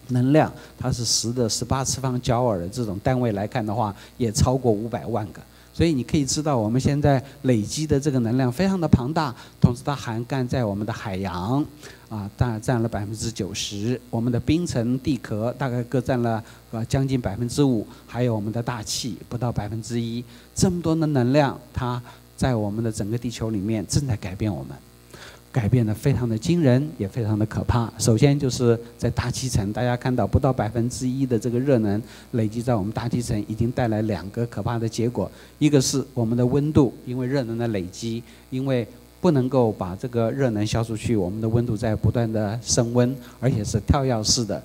能量，它是10⁻⁸焦耳的这种单位来看的话，也超过500万个。所以你可以知道，我们现在累积的这个能量非常的庞大，同时它涵盖在我们的海洋，占了90%，我们的冰层、地壳大概各占了将近5%，还有我们的大气不到1%。这么多的能量，它 在我们的整个地球里面正在改变我们，改变得非常的惊人，也非常的可怕。首先就是在大气层，大家看到不到1%的这个热能累积在我们大气层，已经带来2个可怕的结果：一个是我们的温度，因为热能的累积，因为不能够把这个热能消出去，我们的温度在不断的升温，而且是跳跃式的。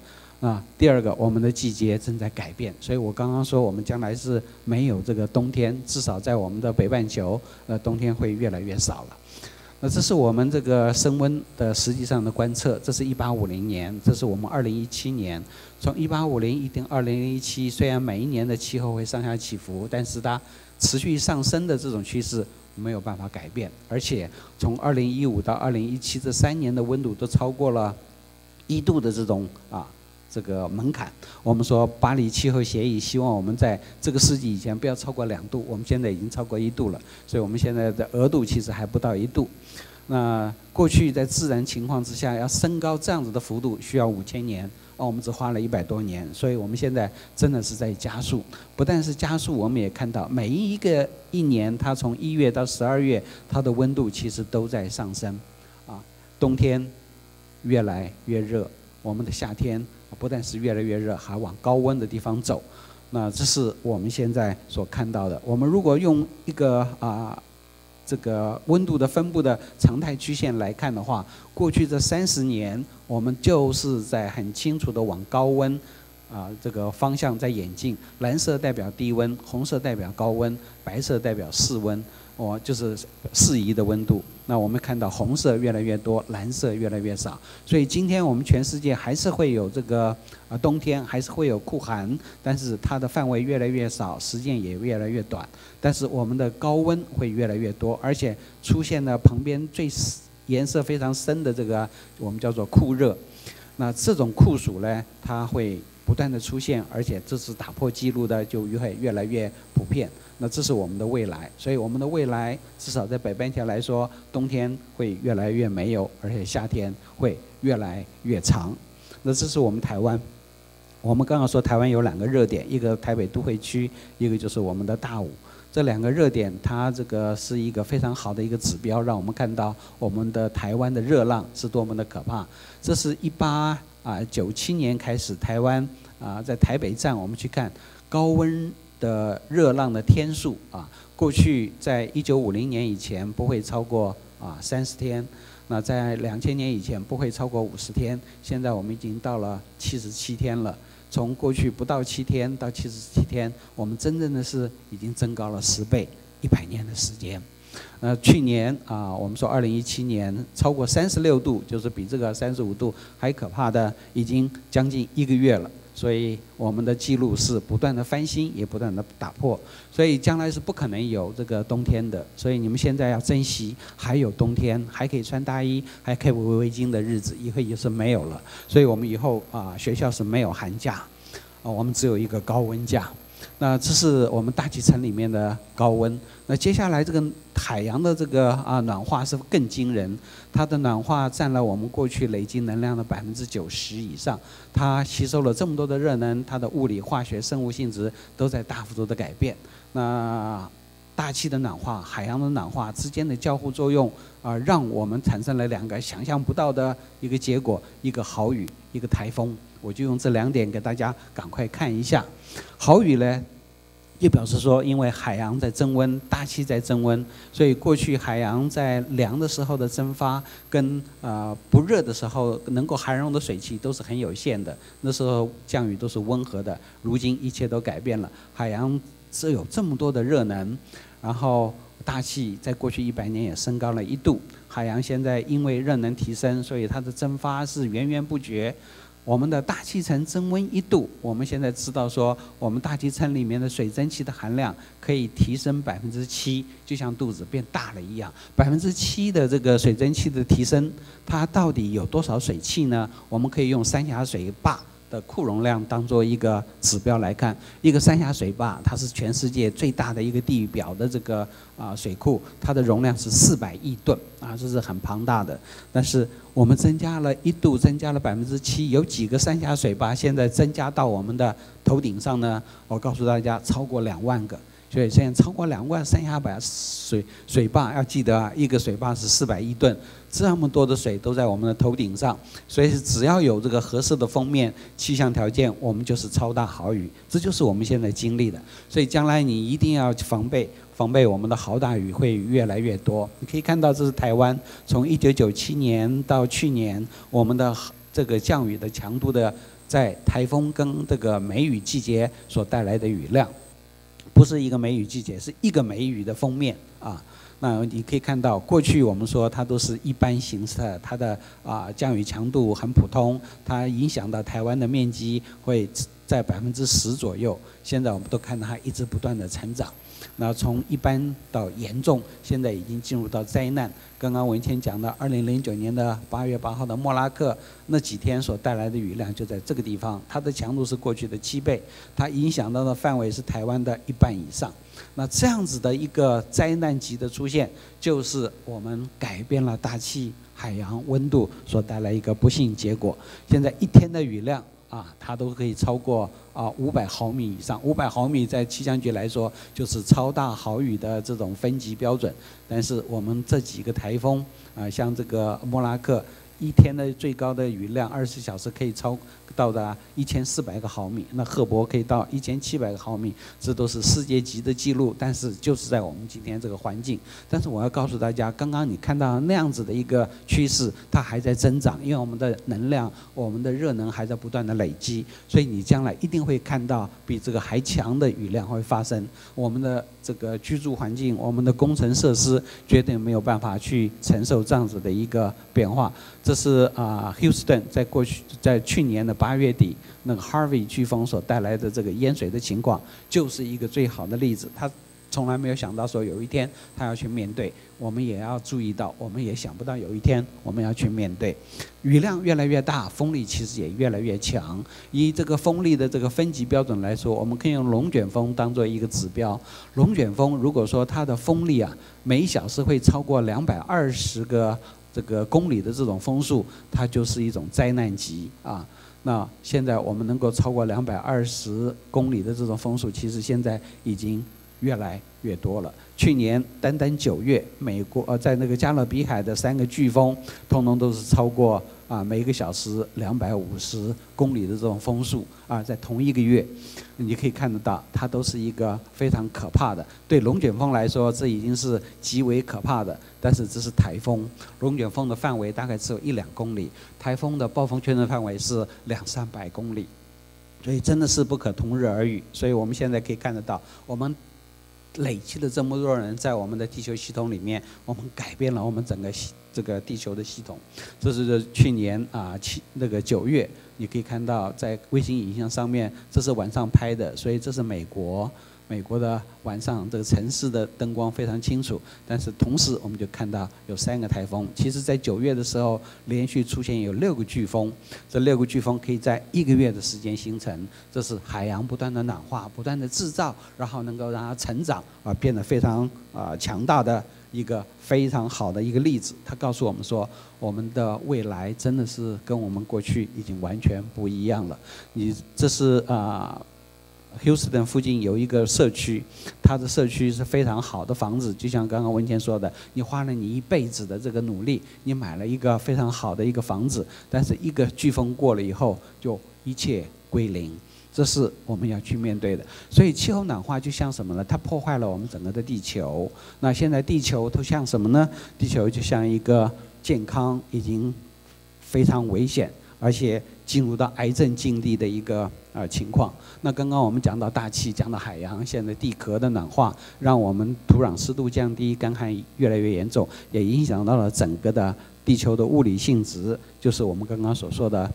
第二个，我们的季节正在改变，所以我刚刚说我们将来是没有这个冬天，至少在我们的北半球，冬天会越来越少了。那这是我们这个升温的实际上的观测，这是1850年，这是我们2017年。从1850一定2017，虽然每一年的气候会上下起伏，但是它持续上升的这种趋势 没有办法改变，而且从2015到2017这3年的温度都超过了1度的这种这个门槛，我们说巴黎气候协议希望我们在这个世纪以前不要超过2度，我们现在已经超过1度了，所以我们现在的额度其实还不到1度。那过去在自然情况之下要升高这样子的幅度需要5000年，我们只花了100多年，所以我们现在真的是在加速。不但是加速，我们也看到每一年它从1月到12月它的温度其实都在上升。冬天越来越热，我们的夏天不但是越来越热，还往高温的地方走。那这是我们现在所看到的。我们如果用一个这个温度的分布的常态曲线来看的话，过去这30年，我们就是在很清楚的往高温这个方向在演进。蓝色代表低温，红色代表高温，白色代表适温，就是适宜的温度。那我们看到红色越来越多，蓝色越来越少。所以今天我们全世界还是会有这个冬天，还是会有酷寒，但是它的范围越来越少，时间也越来越短。但是我们的高温会越来越多，而且出现了旁边最颜色非常深的这个我们叫做酷热。那这种酷暑呢，它会不断的出现，而且这次打破记录的就越来越普遍。那这是我们的未来，所以我们的未来至少在北半球来说，冬天会越来越没有，而且夏天会越来越长。那这是我们台湾，我们刚刚说台湾有2个热点，一个台北都会区，一个就是我们的大武。这2个热点，它这个是一个非常好的一个指标，让我们看到我们的台湾的热浪是多么的可怕。这是1897年开始，台湾在台北站，我们去看高温的热浪的天数过去在1950年以前不会超过30天，那在2000年以前不会超过50天，现在我们已经到了77天了。从过去不到7天到77天，我们真正的是已经增高了10倍，100年的时间。去年我们说2017年超过36度，就是比这个35度还可怕的，已经将近1个月了。所以我们的记录是不断的翻新，也不断的打破，所以将来是不可能有这个冬天的。所以你们现在要珍惜，还有冬天，还可以穿大衣，还可以围围巾的日子，以后也是没有了。所以我们以后学校是没有寒假，我们只有一个高温假。那这是我们大气层里面的高温。那接下来这个海洋的这个暖化是更惊人，它的暖化占了我们过去累积能量的90%以上。它吸收了这么多的热能，它的物理、化学、生物性质都在大幅度的改变。那大气的暖化、海洋的暖化之间的交互作用让我们产生了2个想象不到的一个结果：一个豪雨，一个台风。我就用这2点给大家赶快看一下。豪雨呢，也表示说，因为海洋在增温，大气在增温，所以过去海洋在凉的时候的蒸发跟不热的时候能够含容的水汽都是很有限的，那时候降雨都是温和的。如今一切都改变了，海洋只有这么多的热能，然后大气在过去100年也升高了1度。海洋现在因为热能提升，所以它的蒸发是源源不绝。我们的大气层增温1度，我们现在知道说，我们大气层里面的水蒸气的含量可以提升7%，就像肚子变大了一样。7%的这个水蒸气的提升，它到底有多少水汽呢？我们可以用三峡水坝的库容量当做一个指标来看。一个三峡水坝，它是全世界最大的一个地表的这个水库，它的容量是400亿吨这是很庞大的。但是我们增加了1度，增加了7%，有几个三峡水坝现在增加到我们的头顶上呢？我告诉大家，超过2万个。所以现在超过2万三峡水坝，要记得一个水坝是400亿吨，这么多的水都在我们的头顶上。所以只要有这个合适的封面、气象条件，我们就是超大豪雨，这就是我们现在经历的。所以将来你一定要防备我们的豪大雨会越来越多。你可以看到，这是台湾从1997年到去年，我们的这个降雨的强度的，在台风跟这个梅雨季节所带来的雨量，不是一个梅雨季节，是一个梅雨的封面那你可以看到，过去我们说它都是一般形式，它的降雨强度很普通，它影响到台湾的面积会在10%左右。现在我们都看到它一直不断的成长，那从一般到严重，现在已经进入到灾难。刚刚文茜讲的2009年的8月8号的莫拉克那几天所带来的雨量就在这个地方，它的强度是过去的7倍，它影响到的范围是台湾的1半以上。那这样子的一个灾难级的出现，就是我们改变了大气、海洋温度所带来一个不幸结果。现在一天的雨量，啊，它都可以超过啊500毫米以上。500毫米在气象局来说就是超大豪雨的这种分级标准。但是我们这几个台风啊，像这个莫拉克，一天的最高的雨量24小时可以到达1400个毫米，那赫伯可以到1700个毫米，这都是世界级的记录。但是就是在我们今天这个环境，但是我要告诉大家，刚刚你看到那样子的一个趋势，它还在增长，因为我们的能量、我们的热能还在不断的累积，所以你将来一定会看到比这个还强的雨量会发生。我们的这个居住环境、我们的工程设施绝对没有办法去承受这样子的一个变化。这是啊，休斯顿在去年的8月底，那个 Harvey 飓风所带来的这个淹水的情况，就是一个最好的例子。他从来没有想到说有一天他要去面对，我们也要注意到，我们也想不到有一天我们要去面对。雨量越来越大，风力其实也越来越强。以这个风力的这个分级标准来说，我们可以用龙卷风当做一个指标。龙卷风如果说它的风力啊，每小时会超过220个。这个公里的这种风速，它就是一种灾难级啊。那现在我们能够超过220公里的这种风速，其实现在已经越来越多了。去年单单9月，美国在那个加勒比海的3个飓风，通通都是超过啊每个小时250公里的这种风速啊，在同一个月，你可以看得到，它都是一个非常可怕的。对龙卷风来说，这已经是极为可怕的。但是这是台风，龙卷风的范围大概只有1-2公里，台风的暴风圈的范围是200-300公里，所以真的是不可同日而语。所以我们现在可以看得到，我们累积了这么多人在我们的地球系统里面，我们改变了我们整个这个地球的系统。这是去年啊9月，你可以看到在卫星影像上面，这是晚上拍的，所以这是美国的晚上，这个城市的灯光非常清楚，但是同时我们就看到有3个台风。其实，在9月的时候，连续出现有6个飓风，这6个飓风可以在1个月的时间形成。这是海洋不断的暖化，不断的制造，然后能够让它成长而变得非常强大的一个非常好的一个例子。它告诉我们说，我们的未来真的是跟我们过去已经完全不一样了。这是休斯顿附近有一个社区，它的社区是非常好的房子，就像刚刚文茜说的，你花了你一辈子的这个努力，你买了一个非常好的一个房子，但是一个飓风过了以后，就一切归零。这是我们要去面对的。所以气候暖化就像什么呢？它破坏了我们整个的地球。那现在地球都像什么呢？地球就像一个健康已经非常危险，而且进入到癌症境地的一个情况。那刚刚我们讲到大气，讲到海洋，现在地壳的暖化让我们土壤湿度降低，干旱越来越严重，也影响到了整个的地球的物理性质，就是我们刚刚所说的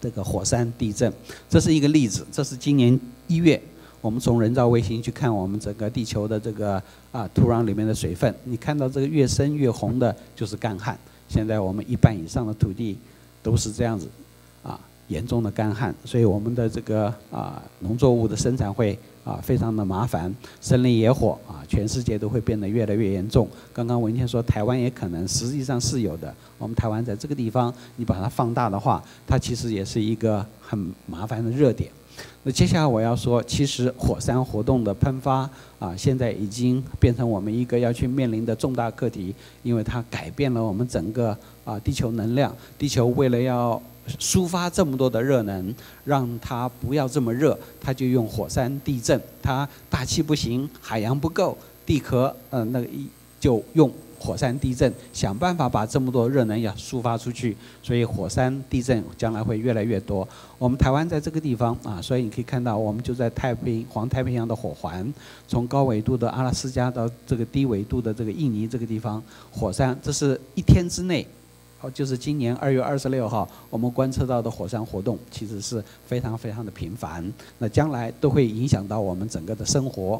这个火山地震。这是一个例子，这是今年1月。我们从人造卫星去看我们整个地球的这个土壤里面的水分，你看到这个越深越红的就是干旱。现在我们1半以上的土地都是这样子，严重的干旱，所以我们的这个农作物的生产会非常的麻烦，森林野火全世界都会变得越来越严重。刚刚文茜说台湾也可能，实际上是有的。我们台湾在这个地方，你把它放大的话，它其实也是一个很麻烦的热点。那接下来我要说，其实火山活动的喷发现在已经变成我们一个要去面临的重大课题，因为它改变了我们整个地球能量。地球为了要抒发这么多的热能，让它不要这么热，它就用火山地震。它大气不行，海洋不够，地壳就用火山地震，想办法把这么多热能要抒发出去。所以火山地震将来会越来越多。我们台湾在这个地方所以你可以看到，我们就在黄太平洋的火环，从高纬度的阿拉斯加到这个低纬度的这个印尼这个地方，火山这是一天之内。就是今年2月26号，我们观测到的火山活动其实是非常非常的频繁，那将来都会影响到我们整个的生活。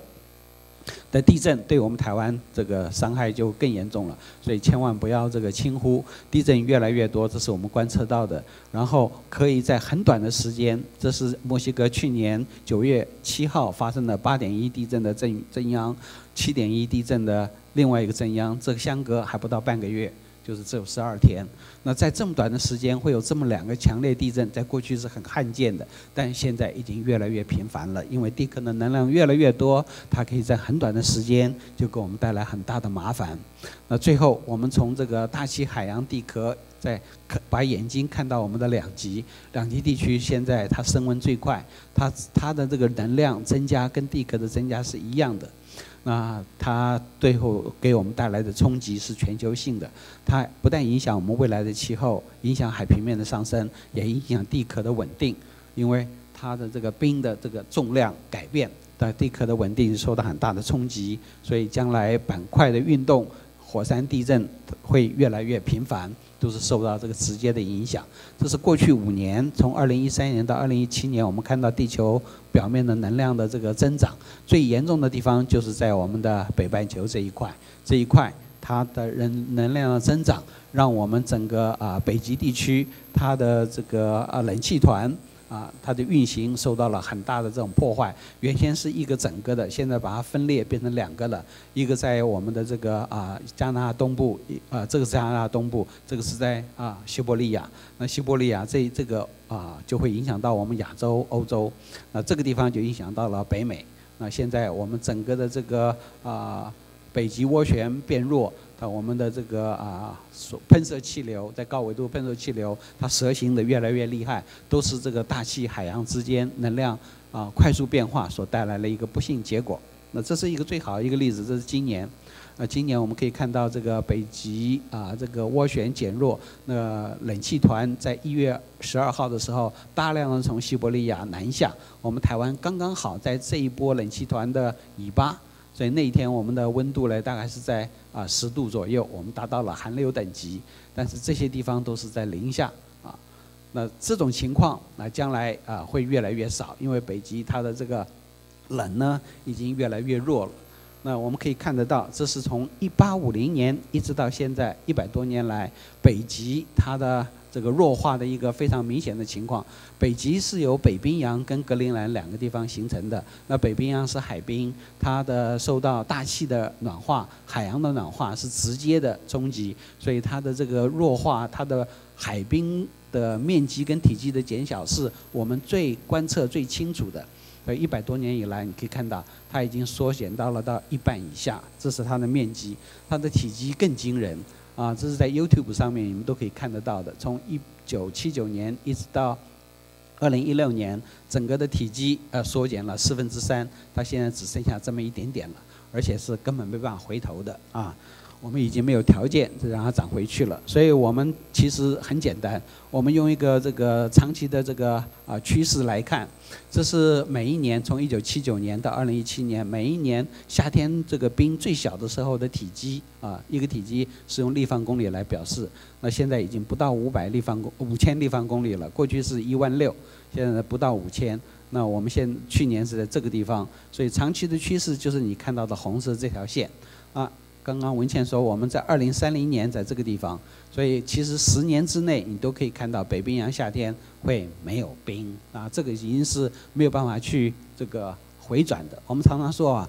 但地震对我们台湾这个伤害就更严重了，所以千万不要这个轻忽。地震越来越多，这是我们观测到的。然后可以在很短的时间，这是墨西哥去年9月7号发生的8.1地震的震央，7.1地震的另外一个震央，这个相隔还不到半个月。就是只有12天。那在这么短的时间会有这么2个强烈地震，在过去是很罕见的，但现在已经越来越频繁了，因为地壳的能量越来越多，它可以在很短的时间就给我们带来很大的麻烦。那最后我们从这个大气海洋地壳。 在把眼睛看到我们的两极地区，现在它升温最快，它的这个能量增加跟地壳的增加是一样的，那它最后给我们带来的冲击是全球性的，它不但影响我们未来的气候，影响海平面的上升，也影响地壳的稳定，因为它的这个冰的这个重量改变，但地壳的稳定受到很大的冲击，所以将来板块的运动、火山地震会越来越频繁。 都是受到这个直接的影响。这是过去5年，从2013年到2017年，我们看到地球表面的能量的这个增长。最严重的地方就是在我们的北半球这一块，它的能量的增长，让我们整个北极地区它的这个冷气团。 它的运行受到了很大的这种破坏。原先是一个整个的，现在把它分裂变成2个了。一个在我们的这个加拿大东部，这个是加拿大东部，这个是在西伯利亚。那西伯利亚这个就会影响到我们亚洲、欧洲。那这个地方就影响到了北美。那现在我们整个的这个北极涡旋变弱。 我们的这个喷射气流，在高纬度喷射气流，它蛇行的越来越厉害，都是这个大气海洋之间能量快速变化所带来的一个不幸结果。那这是一个最好的一个例子，这是今年。今年我们可以看到这个北极这个涡旋减弱，那冷气团在1月12号的时候，大量的从西伯利亚南下，我们台湾刚刚好在这一波冷气团的尾巴。 所以那一天我们的温度呢，大概是在10度左右，我们达到了寒流等级。但是这些地方都是在0下啊，那这种情况将来会越来越少，因为北极它的这个冷呢已经越来越弱了。那我们可以看得到，这是从1850年一直到现在100多年来，北极它的这个弱化的一个非常明显的情况。北极是由北冰洋跟格陵兰2个地方形成的。那北冰洋是海冰，它的受到大气的暖化、海洋的暖化是直接的冲击，所以它的这个弱化，它的海冰的面积跟体积的减小，是我们最观测最清楚的。 所以100多年以来，你可以看到它已经缩减到了到1半以下，这是它的面积，它的体积更惊人啊！这是在 YouTube 上面你们都可以看得到的，从1979年一直到2016年，整个的体积缩减了3分之3，它现在只剩下这么一点点了，而且是根本没办法回头的啊！ 我们已经没有条件让它涨回去了，所以我们其实很简单，我们用一个这个长期的这个趋势来看，这是每一年从1979年到2017年，每一年夏天这个冰最小的时候的体积一个体积是用立方公里来表示，那现在已经不到5000立方公里了，过去是16000，现在不到5000。 那我们去年是在这个地方，所以长期的趋势就是你看到的红色这条线啊。 刚刚文茜说，我们在2030年在这个地方，所以其实10年之内，你都可以看到北冰洋夏天会没有冰啊，这个已经是没有办法去这个回转的。我们常常说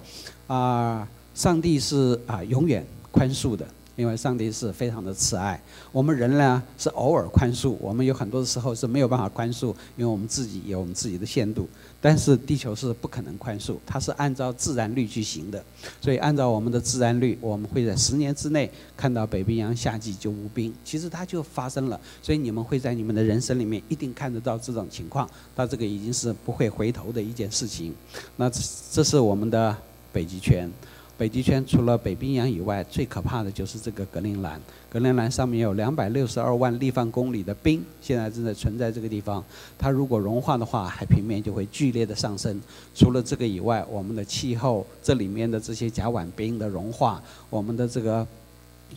上帝是永远宽恕的，因为上帝是非常的慈爱。我们人呢是偶尔宽恕，我们有很多的时候是没有办法宽恕，因为我们自己有我们自己的限度。 但是地球是不可能宽恕，它是按照自然律去行的，所以按照我们的自然律，我们会在10年之内看到北冰洋夏季就无冰。其实它就发生了，所以你们会在你们的人生里面一定看得到这种情况。它这个已经是不会回头的一件事情。那这是我们的北极圈，北极圈除了北冰洋以外，最可怕的就是这个格陵兰。格陵兰上面有262万立方公里的冰，现在正在存在这个地方。它如果融化的话，海平面就会剧烈的上升。除了这个以外，我们的气候这里面的这些甲烷冰的融化，我们的这个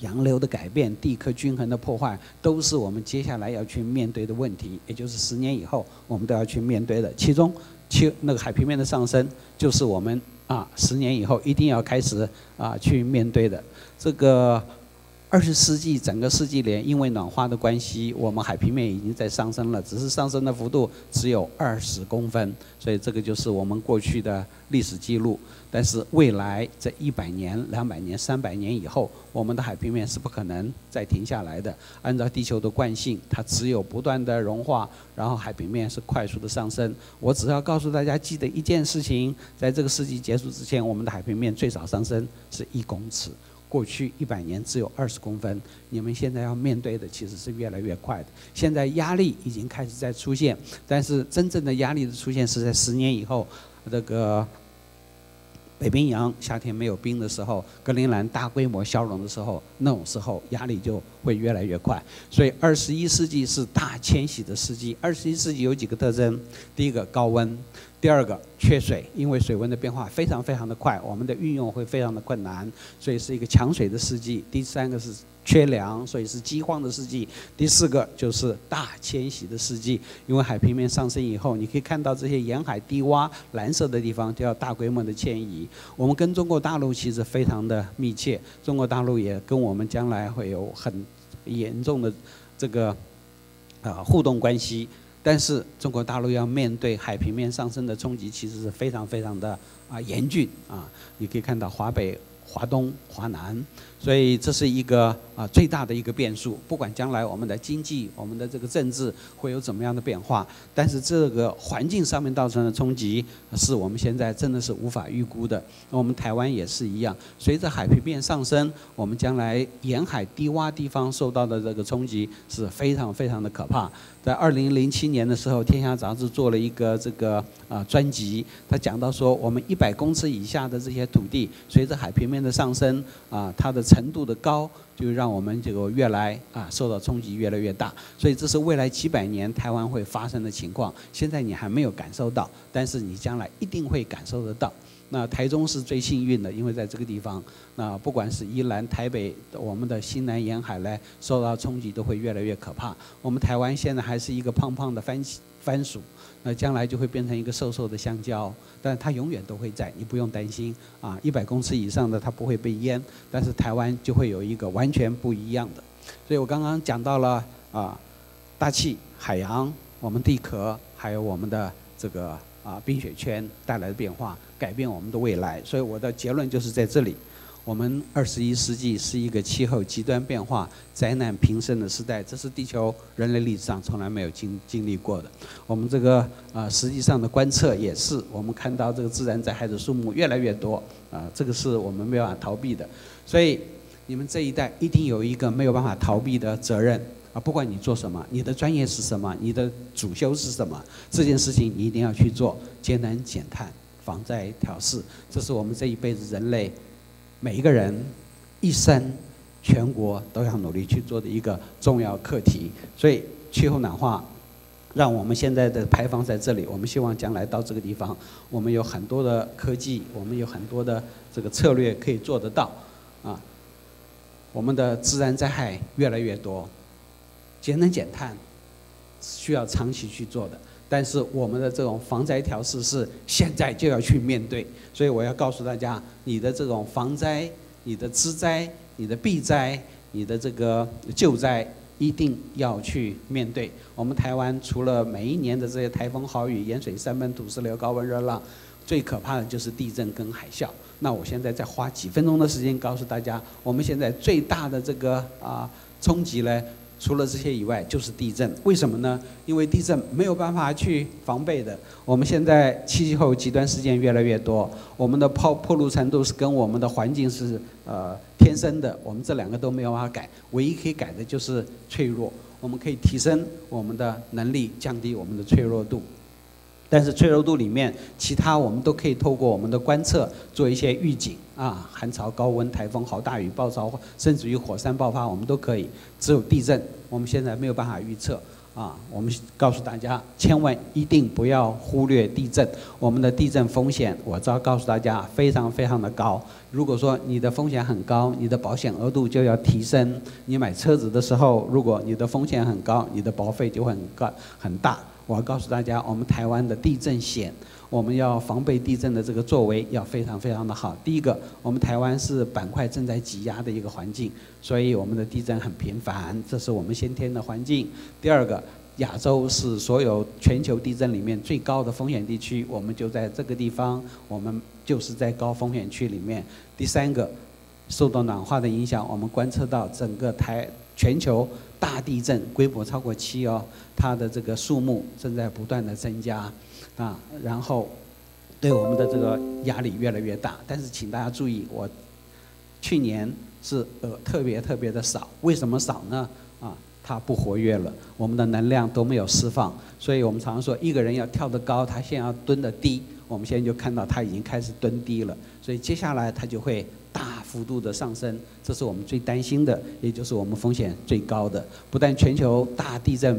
洋流的改变、地壳均衡的破坏，都是我们接下来要去面对的问题，也就是10年以后我们都要去面对的。其中，那个海平面的上升就是我们10年以后一定要开始去面对的这个。20世纪整个世纪里，因为暖化的关系，我们海平面已经在上升了，只是上升的幅度只有20公分，所以这个就是我们过去的历史记录。但是未来这100年、200年、300年以后，我们的海平面是不可能再停下来的。按照地球的惯性，它只有不断的融化，然后海平面是快速的上升。我只要告诉大家，记得一件事情：在这个世纪结束之前，我们的海平面最少上升是1公尺。 过去100年只有20公分，你们现在要面对的其实是越来越快的。现在压力已经开始在出现，但是真正的压力的出现是在10年以后，这个北冰洋夏天没有冰的时候，格陵兰大规模消融的时候，那种时候压力就会越来越快。所以21世纪是大迁徙的世纪。21世纪有几个特征：第一个，高温。 第二个缺水，因为水温的变化非常的快，我们的运用会非常的困难，所以是一个抢水的世纪。第三个是缺粮，所以是饥荒的世纪。第四个就是大迁徙的世纪，因为海平面上升以后，你可以看到这些沿海低洼、蓝色的地方就要大规模的迁移。我们跟中国大陆其实非常的密切，中国大陆也跟我们将来会有很严重的这个互动关系。 但是中国大陆要面对海平面上升的冲击，其实是非常的严峻啊！你可以看到华北、华东、华南，所以这是一个最大的一个变数。不管将来我们的经济、我们的这个政治会有怎么样的变化，但是这个环境上面造成的冲击，是我们现在真的是无法预估的。我们台湾也是一样，随着海平面上升，我们将来沿海低洼地方受到的这个冲击是非常的可怕。 在2007年的时候，《天下》杂志做了一个这个专辑，他讲到说，我们100公尺以下的这些土地，随着海平面的上升，它的程度的高，就让我们这个越来受到冲击越来越大。所以这是未来几百年台湾会发生的情况。现在你还没有感受到，但是你将来一定会感受得到。 那台中是最幸运的，因为在这个地方，那不管是宜兰、台北，我们的西南沿海呢，受到冲击都会越来越可怕。我们台湾现在还是一个胖的番薯，那将来就会变成一个瘦的香蕉，但它永远都会在，你不用担心啊。100公尺以上的它不会被淹，但是台湾就会有一个完全不一样的。所以我刚刚讲到了大气、海洋、我们地壳，还有我们的这个。 冰雪圈带来的变化，改变我们的未来，所以我的结论就是在这里。我们21世纪是一个气候极端变化、灾难频生的时代，这是地球人类历史上从来没有经历过的。我们这个实际上的观测也是，我们看到这个自然灾害的数目越来越多，这个是我们没有办法逃避的。所以你们这一代一定有一个没有办法逃避的责任。 不管你做什么，你的专业是什么，你的主修是什么，这件事情你一定要去做，节能减碳、防灾调试，这是我们这一辈子人类每一个人一生全国都要努力去做的一个重要课题。所以，气候暖化让我们现在的排放在这里，我们希望将来到这个地方，我们有很多的科技，我们有很多的这个策略可以做得到。我们的自然灾害越来越多。 节能减碳需要长期去做的，但是我们的这种防灾调试是现在就要去面对。所以我要告诉大家，你的这种防灾、你的支灾、你的避灾、你的这个救灾，一定要去面对。我们台湾除了每一年的这些台风、豪雨、盐水、山崩、土石流、高温、热浪，最可怕的就是地震跟海啸。那我现在再花几分钟的时间告诉大家，我们现在最大的这个冲击呢。 除了这些以外，就是地震。为什么呢？因为地震没有办法去防备的。我们现在气候极端事件越来越多，我们的破路程度是跟我们的环境是天生的，我们这两个都没有办法改。唯一可以改的就是脆弱，我们可以提升我们的能力，降低我们的脆弱度。 但是脆弱度里面，其他我们都可以透过我们的观测做一些预警寒潮、高温、台风、豪大雨、暴潮，甚至于火山爆发，我们都可以。只有地震，我们现在没有办法预测我们告诉大家，千万一定不要忽略地震。我们的地震风险，我只要告诉大家，非常的高。如果说你的风险很高，你的保险额度就要提升。你买车子的时候，如果你的风险很高，你的保费就会很大。我要告诉大家，我们台湾的地震险，我们要防备地震的这个作为要非常非常的好。第一个，我们台湾是板块正在挤压的一个环境，所以我们的地震很频繁，这是我们先天的环境。第二个，亚洲是所有全球地震里面最高的风险地区，我们就在这个地方，我们就是在高风险区里面。第三个，受到暖化的影响，我们观测到整个全球大地震规模超过7哦，它的这个数目正在不断的增加啊，然后对我们的这个压力越来越大。但是请大家注意，我去年是特别的少，为什么少呢？啊，它不活跃了，我们的能量都没有释放，所以我们常说一个人要跳得高，他先要蹲得低。我们现在就看到他已经开始蹲低了，所以接下来他就会大幅度的上升，这是我们最担心的，也就是我们风险最高的。不但全球大地震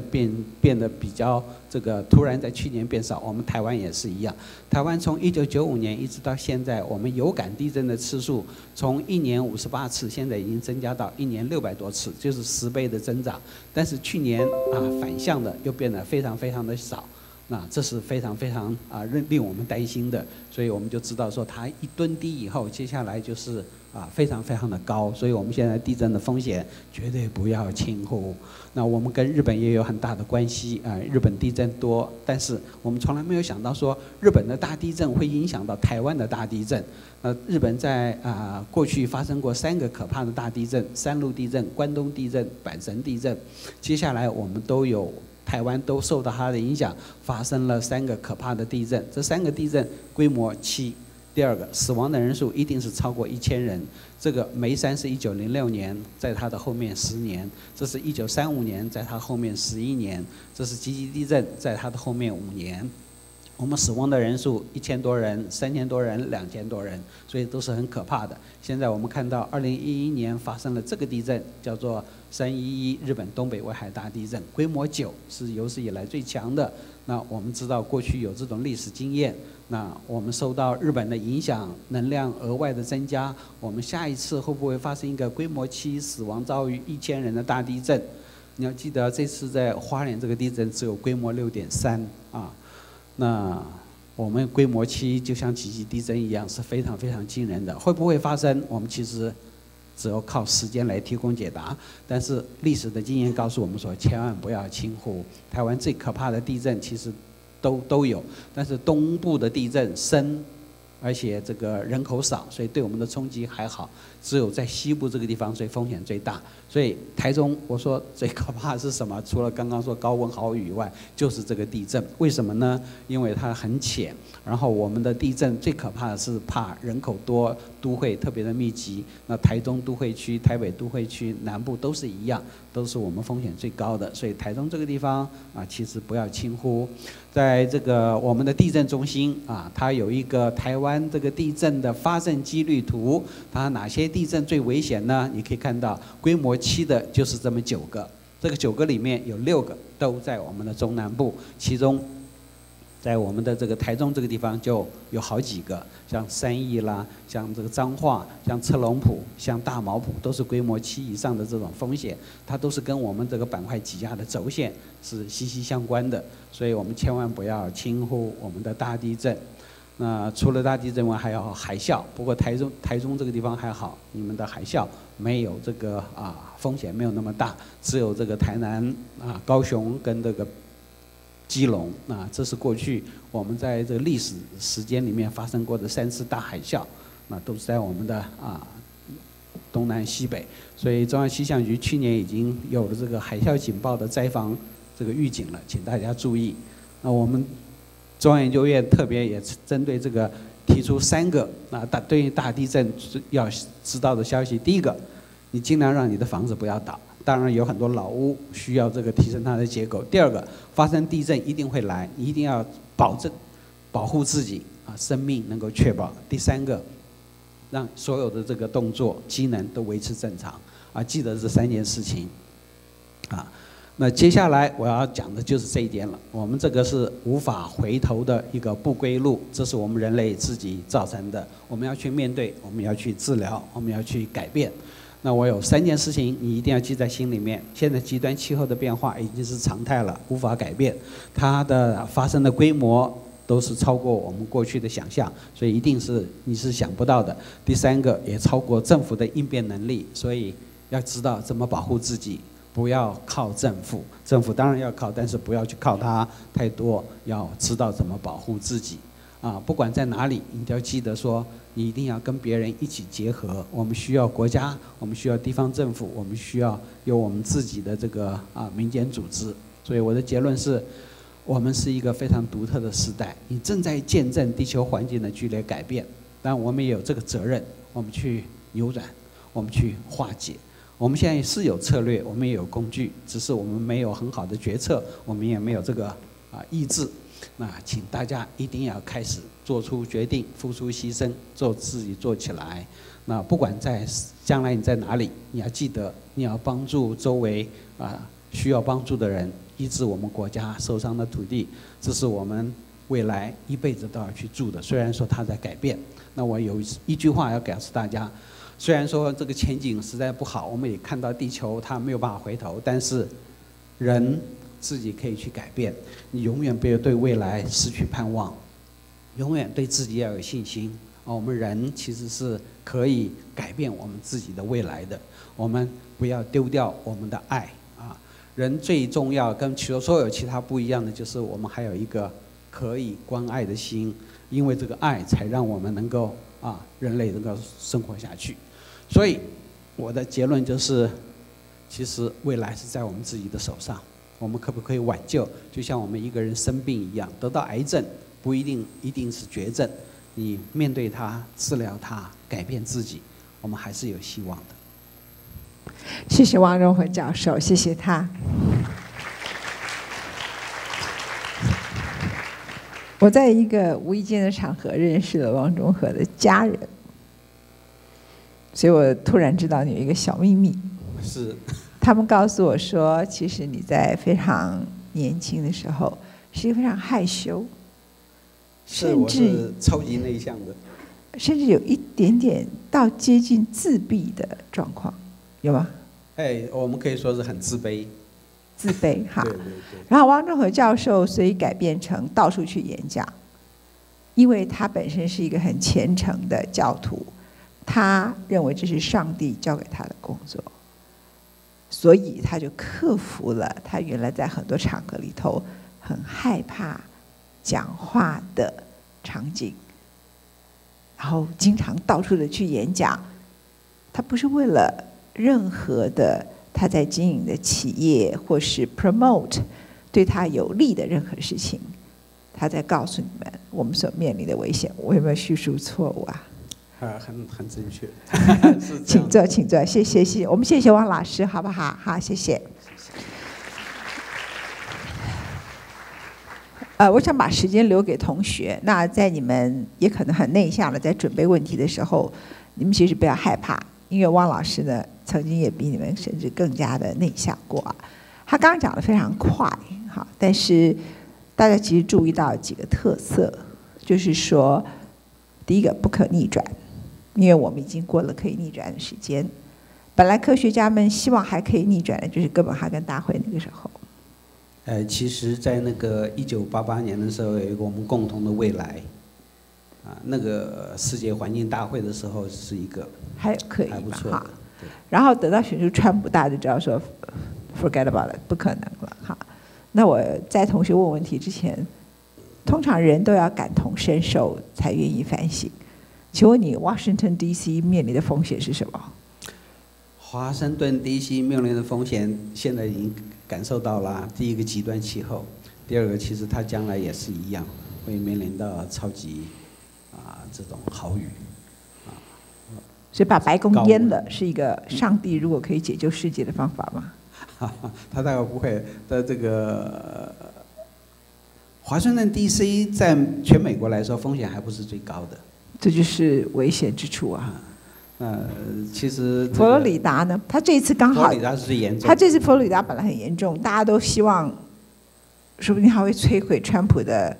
变得比较这个突然，在去年变少，我们台湾也是一样。台湾从1995年一直到现在，我们有感地震的次数从1年58次，现在已经增加到1年600多次，就是10倍的增长。但是去年啊，反向的又变得非常非常的少。那这是非常非常啊令我们担心的，所以我们就知道说它一蹲低以后，接下来就是啊非常非常的高，所以我们现在地震的风险绝对不要轻忽。那我们跟日本也有很大的关系啊，日本地震多，但是我们从来没有想到说日本的大地震会影响到台湾的大地震。日本在啊过去发生过3个可怕的大地震：三鹿地震、关东地震、阪神地震。接下来我们都有。台湾都受到它的影响，发生了3个可怕的地震。这3个地震规模7，第二个死亡的人数一定是超过1000人。这个梅山是1906年，在它的后面10年；这是1935年，在它后面11年；这是集集地震，在它的后面5年。我们死亡的人数1000多人、3000多人、2000多人，所以都是很可怕的。现在我们看到2011年发生了这个地震，叫做311日本东北威海大地震，规模9，是有史以来最强的。那我们知道过去有这种历史经验，那我们受到日本的影响，能量额外的增加，我们下一次会不会发生一个规模7、死亡遭遇1000人的大地震？你要记得，这次在花莲这个地震只有规模6.3啊。那我们规模7就像集集地震一样，是非常非常惊人的。会不会发生？我们其实只有靠时间来提供解答。但是历史的经验告诉我们说，千万不要轻忽。台湾最可怕的地震其实都有，但是东部的地震深，而且这个人口少，所以对我们的冲击还好。只有在西部这个地方，所以风险最大。所以台中，我说最可怕是什么？除了刚刚说高温豪雨以外，就是这个地震。为什么呢？因为它很浅。然后我们的地震最可怕的是怕人口多，都会特别的密集。那台中都会区、台北都会区、南部都是一样，都是我们风险最高的。所以台中这个地方啊，其实不要轻忽。在这个我们的地震中心啊，它有一个台湾这个地震的发生几率图，它哪些地震最危险呢？你可以看到，规模7的就是这么9个，这个9个里面有6个都在我们的中南部，其中在我们的这个台中这个地方就有好几个，像3义啦，像这个彰化，像车龙埔，像大毛埔，都是规模7以上的这种风险，它都是跟我们这个板块挤压的轴线是息息相关的，所以我们千万不要轻忽我们的大地震。那除了大地震外，还有海啸。不过台中这个地方还好，你们的海啸没有这个啊风险没有那么大，只有这个台南啊、高雄跟这个基隆啊，这是过去我们在这个历史时间里面发生过的3次大海啸，那都是在我们的啊东南西北。所以中央气象局去年已经有了这个海啸警报的灾防这个预警了，请大家注意。那我们中央研究院特别也针对这个提出3个啊，对于大地震要知道的消息。第一个，你尽量让你的房子不要倒，当然有很多老屋需要这个提升它的结构。第二个，发生地震一定会来，你一定要保护自己啊，生命能够确保。第三个，让所有的这个动作机能都维持正常啊，记得这3件事情啊。那接下来我要讲的就是这一点了。我们这个是无法回头的一个不归路，这是我们人类自己造成的。我们要去面对，我们要去治疗，我们要去改变。那我有3件事情你一定要记在心里面。现在极端气候的变化已经是常态了，无法改变，它的发生的规模都是超过我们过去的想象，所以一定是你是想不到的。第3个也超过政府的应变能力，所以要知道怎么保护自己，不要靠政府。政府当然要靠，但是不要去靠它太多，要知道怎么保护自己。 啊，不管在哪里，你都要记得说，你一定要跟别人一起结合。我们需要国家，我们需要地方政府，我们需要有我们自己的这个民间组织。所以我的结论是，我们是一个非常独特的时代，你正在见证地球环境的剧烈改变，但我们也有这个责任，我们去扭转，我们去化解。我们现在是有策略，我们也有工具，只是我们没有很好的决策，我们也没有这个意志。 那请大家一定要开始做出决定，付出牺牲，做自己做起来。那不管在将来你在哪里，你要记得你要帮助周围需要帮助的人，医治我们国家受伤的土地，这是我们未来一辈子都要去做的。虽然说它在改变，那我有一句话要告诉大家：虽然说这个前景实在不好，我们也看到地球它没有办法回头，但是人。 自己可以去改变，你永远不要对未来失去盼望，永远对自己要有信心。我们人其实是可以改变我们自己的未来的，我们不要丢掉我们的爱啊！人最重要跟所有其他不一样的就是我们还有一个可以关爱的心，因为这个爱才让我们能够人类能够生活下去。所以我的结论就是，其实未来是在我们自己的手上。 我们可不可以挽救？就像我们一个人生病一样，得到癌症不一定是绝症，你面对它、治疗它、改变自己，我们还是有希望的。谢谢王荣和教授，谢谢他。我在一个无意间的场合认识了王荣和的家人，所以我突然知道你有一个小秘密。是。 他们告诉我说，其实你在非常年轻的时候是一个非常害羞，甚至超级内向的，甚至有一点点到接近自闭的状况，有吗？哎，我们可以说是很自卑。自卑哈。对对对。然后汪中和教授所以改变成到处去演讲，因为他本身是一个很虔诚的教徒，他认为这是上帝交给他的工作。 所以他就克服了他原来在很多场合里头很害怕讲话的场景，然后经常到处的去演讲。他不是为了任何的他在经营的企业或是 promote 对他有利的任何事情，他在告诉你们我们所面临的危险。我有没有叙述错误啊？ 很正确，请坐，请坐，谢谢，我们谢谢汪老师，好不好？好，谢谢。我想把时间留给同学。那在你们也可能很内向了，在准备问题的时候，你们其实不要害怕，因为汪老师呢，曾经也比你们甚至更加的内向过啊。他刚刚讲得非常快，好，但是大家其实注意到几个特色，就是说，第一个不可逆转。 因为我们已经过了可以逆转的时间，本来科学家们希望还可以逆转的，就是哥本哈根大会那个时候。其实，在那个1988年的时候，有一个我们共同的未来，那个世界环境大会的时候是一个还可以吧哈。然后等到选出川普，大家就知道说 ，forget about it， 不可能了哈。那我在同学问问题之前，通常人都要感同身受才愿意反省。 请问你 Washington D.C. 面临的风险是什么？华盛顿 D.C. 面临的风险现在已经感受到了。第一个极端气候，第二个其实它将来也是一样，会面临到超级这种豪雨所以把白宫淹了是一个上帝如果可以解救世界的方法吗？他大概不会的这个。 华盛顿 D.C. 在全美国来说风险还不是最高的。 这就是危险之处啊！其实佛罗里达呢，他这一次刚好，佛罗里达是最严重。他这次佛罗里达本来很严重，大家都希望，说不定他会摧毁川普的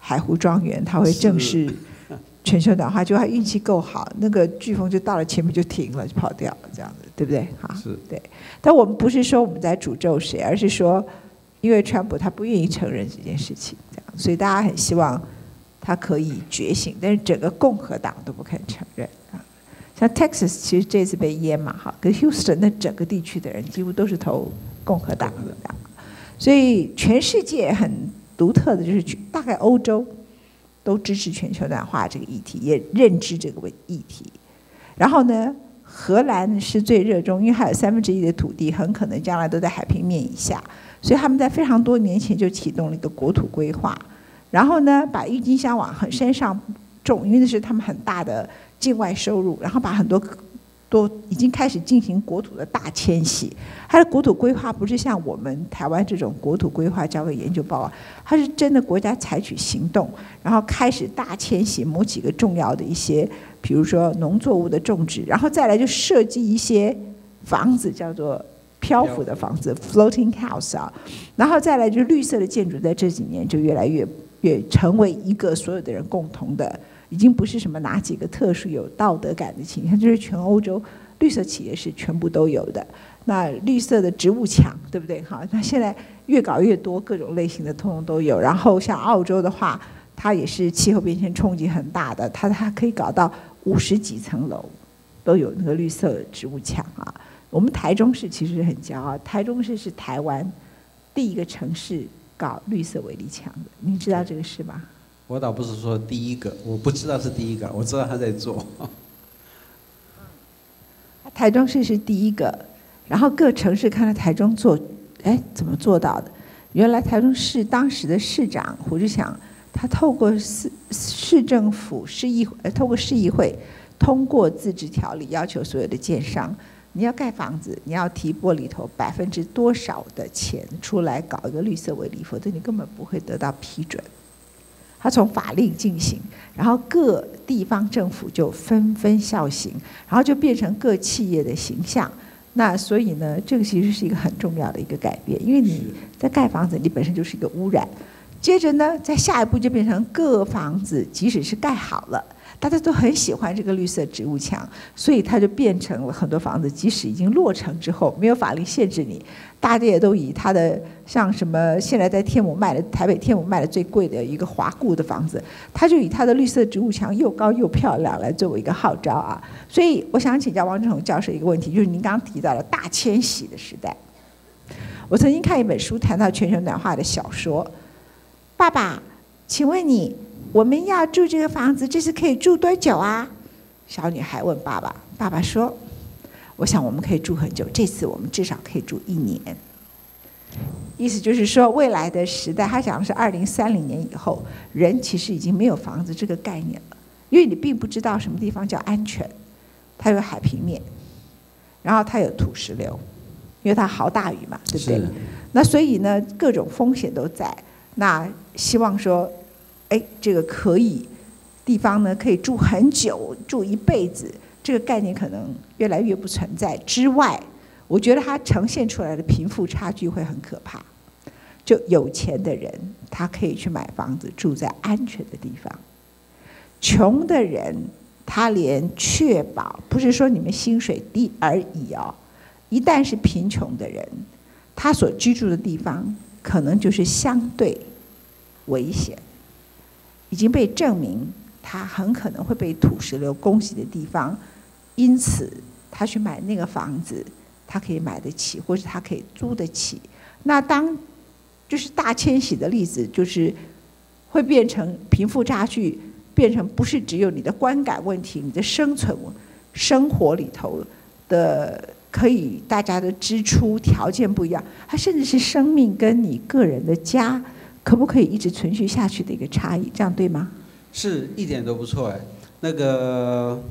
海湖庄园，他会正式全球暖化，就他运气够好，那个飓风就到了前面就停了，就跑掉了，这样子，对不对？好，是，对。但我们不是说我们在诅咒谁，而是说，因为川普他不愿意承认这件事情，这样，所以大家很希望他可以觉醒，但是整个共和党都不肯承认啊。像 Texas 其实这次被淹嘛，哈，跟 Houston 那整个地区的人几乎都是投共和党的，所以全世界很独特的就是大概欧洲。 都支持全球暖化这个议题，也认知这个议题。然后呢，荷兰是最热衷，因为还有1/3的土地很可能将来都在海平面以下，所以他们在非常多年前就启动了一个国土规划。然后呢，把郁金香往很山上种，因为那是他们很大的境外收入。然后把很多都已经开始进行国土的大迁徙。它的国土规划不是像我们台湾这种国土规划交给研究报告，它是真的国家采取行动，然后开始大迁徙某几个重要的一些，比如说农作物的种植，然后再来就设计一些房子，叫做漂浮的房子 （floating house） 啊，然后再来就绿色的建筑，在这几年就越来越成为一个所有的人共同的。 已经不是什么哪几个特殊有道德感的倾向，就是全欧洲绿色企业是全部都有的。那绿色的植物墙，对不对？好，那现在越搞越多，各种类型的通通都有。然后像澳洲的话，它也是气候变迁冲击很大的，它可以搞到50几层楼都有那个绿色植物墙啊。我们台中市其实很骄傲，台中市是台湾第一个城市搞绿色围篱墙的，你知道这个事吗？ 我倒不是说第一个，我不知道是第一个，我知道他在做。台中市是第一个，然后各城市看到台中做，哎，怎么做到的？原来台中市当时的市长胡志强，他透过市政府、市议会通过自治条例，要求所有的建商，你要盖房子，你要提拨里头多少% 的钱出来搞一个绿色围篱，否则你根本不会得到批准。 他从法令进行，然后各地方政府就纷纷效行，然后就变成各企业的形象。那所以呢，这个其实是一个很重要的一个改变，因为你在盖房子，你本身就是一个污染。接着呢，在下一步就变成各房子，即使是盖好了，大家都很喜欢这个绿色植物墙，所以它就变成了很多房子，即使已经落成之后，没有法令限制你。 大家也都以它的像什么，现在在天母卖的台北天母卖的最贵的一个华固的房子，它就以它的绿色植物墙又高又漂亮来作为一个号召啊。所以我想请教王志宏教授一个问题，就是您刚刚提到了大迁徙的时代。我曾经看一本书谈到全球暖化的小说。爸爸，请问你，我们要住这个房子，这次可以住多久啊？小女孩问爸爸，爸爸说。 我想我们可以住很久，这次我们至少可以住1年。意思就是说，未来的时代，他讲的是2030年以后，人其实已经没有房子这个概念了，因为你并不知道什么地方叫安全，它有海平面，然后它有土石流，因为它豪大雨嘛，对不对？那所以呢，各种风险都在。那希望说，哎，这个可以，地方呢可以住很久，住一辈子。 这个概念可能越来越不存在之外，我觉得它呈现出来的贫富差距会很可怕。就有钱的人，他可以去买房子，住在安全的地方；穷的人，他连确保不是说你们薪水低而已哦，一旦是贫穷的人，他所居住的地方可能就是相对危险，已经被证明他很可能会被土石流攻击的地方。 因此，他去买那个房子，他可以买得起，或者他可以租得起。那当就是大迁徙的例子，就是会变成贫富差距，变成不是只有你的观感问题，你的生活里头的可以大家的支出条件不一样，它甚至是生命跟你个人的家可不可以一直存续下去的一个差异，这样对吗？是一点都不错哎，那个。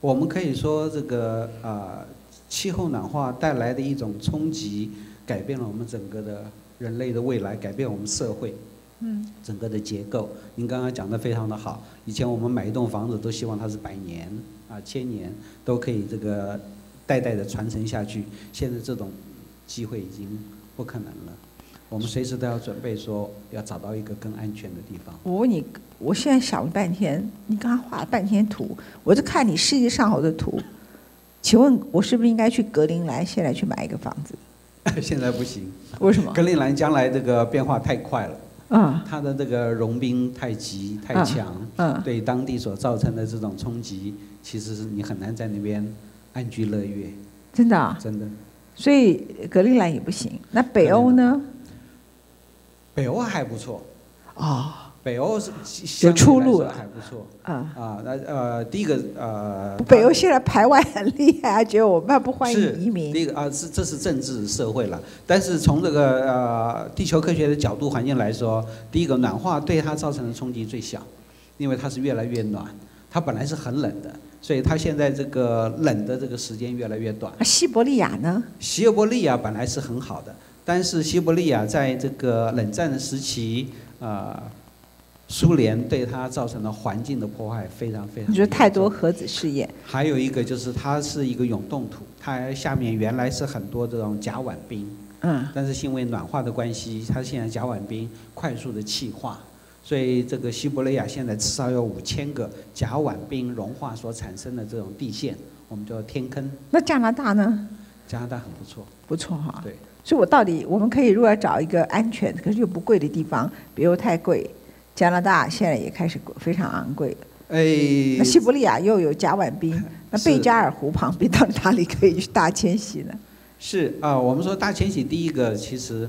我们可以说，这个气候暖化带来的一种冲击，改变了我们整个的人类的未来，改变我们社会，整个的结构。您刚刚讲的非常的好。以前我们买一栋房子都希望它是100年啊、1000年都可以这个代代的传承下去，现在这种机会已经不可能了。我们随时都要准备说要找到一个更安全的地方。我问你，我现在想了半天，你刚刚画了半天图，我就看你世界上好的图，请问我是不是应该去格陵兰现在去买一个房子？现在不行，为什么？格陵兰将来这个变化太快了。 啊，它的这个融冰太急太强，对当地所造成的这种冲击，其实是你很难在那边安居乐业。真的啊？真的。所以格陵兰也不行。那北欧呢？北欧还不错。哦。北欧是有出路了，还不错。啊。那第一个北欧现在排外很厉害，觉得我们不欢迎移民。第一个啊，这是政治社会了。但是从这个地球科学的角度环境来说，第一个暖化对它造成的冲击最小，因为它是越来越暖。它本来是很冷的，所以它现在这个冷的这个时间越来越短。西伯利亚呢？西伯利亚本来是很好的，但是西伯利亚在这个冷战的时期，苏联对它造成的环境的破坏非常非常。你觉得太多核子试验。还有一个就是它是一个永冻土，它下面原来是很多这种甲烷冰，但是因为暖化的关系，它现在甲烷冰快速的气化，所以这个西伯利亚现在至少有5000个甲烷冰融化所产生的这种地陷，我们叫天坑。那加拿大呢？加拿大很不错。不错哈。对。所以我们可以如果要找一个安全可是又不贵的地方，比如太贵。 加拿大现在也开始非常昂贵了。那西伯利亚又有甲烷冰，那贝加尔湖旁边到哪里可以去大迁徙呢？是啊，我们说大迁徙，第一个其实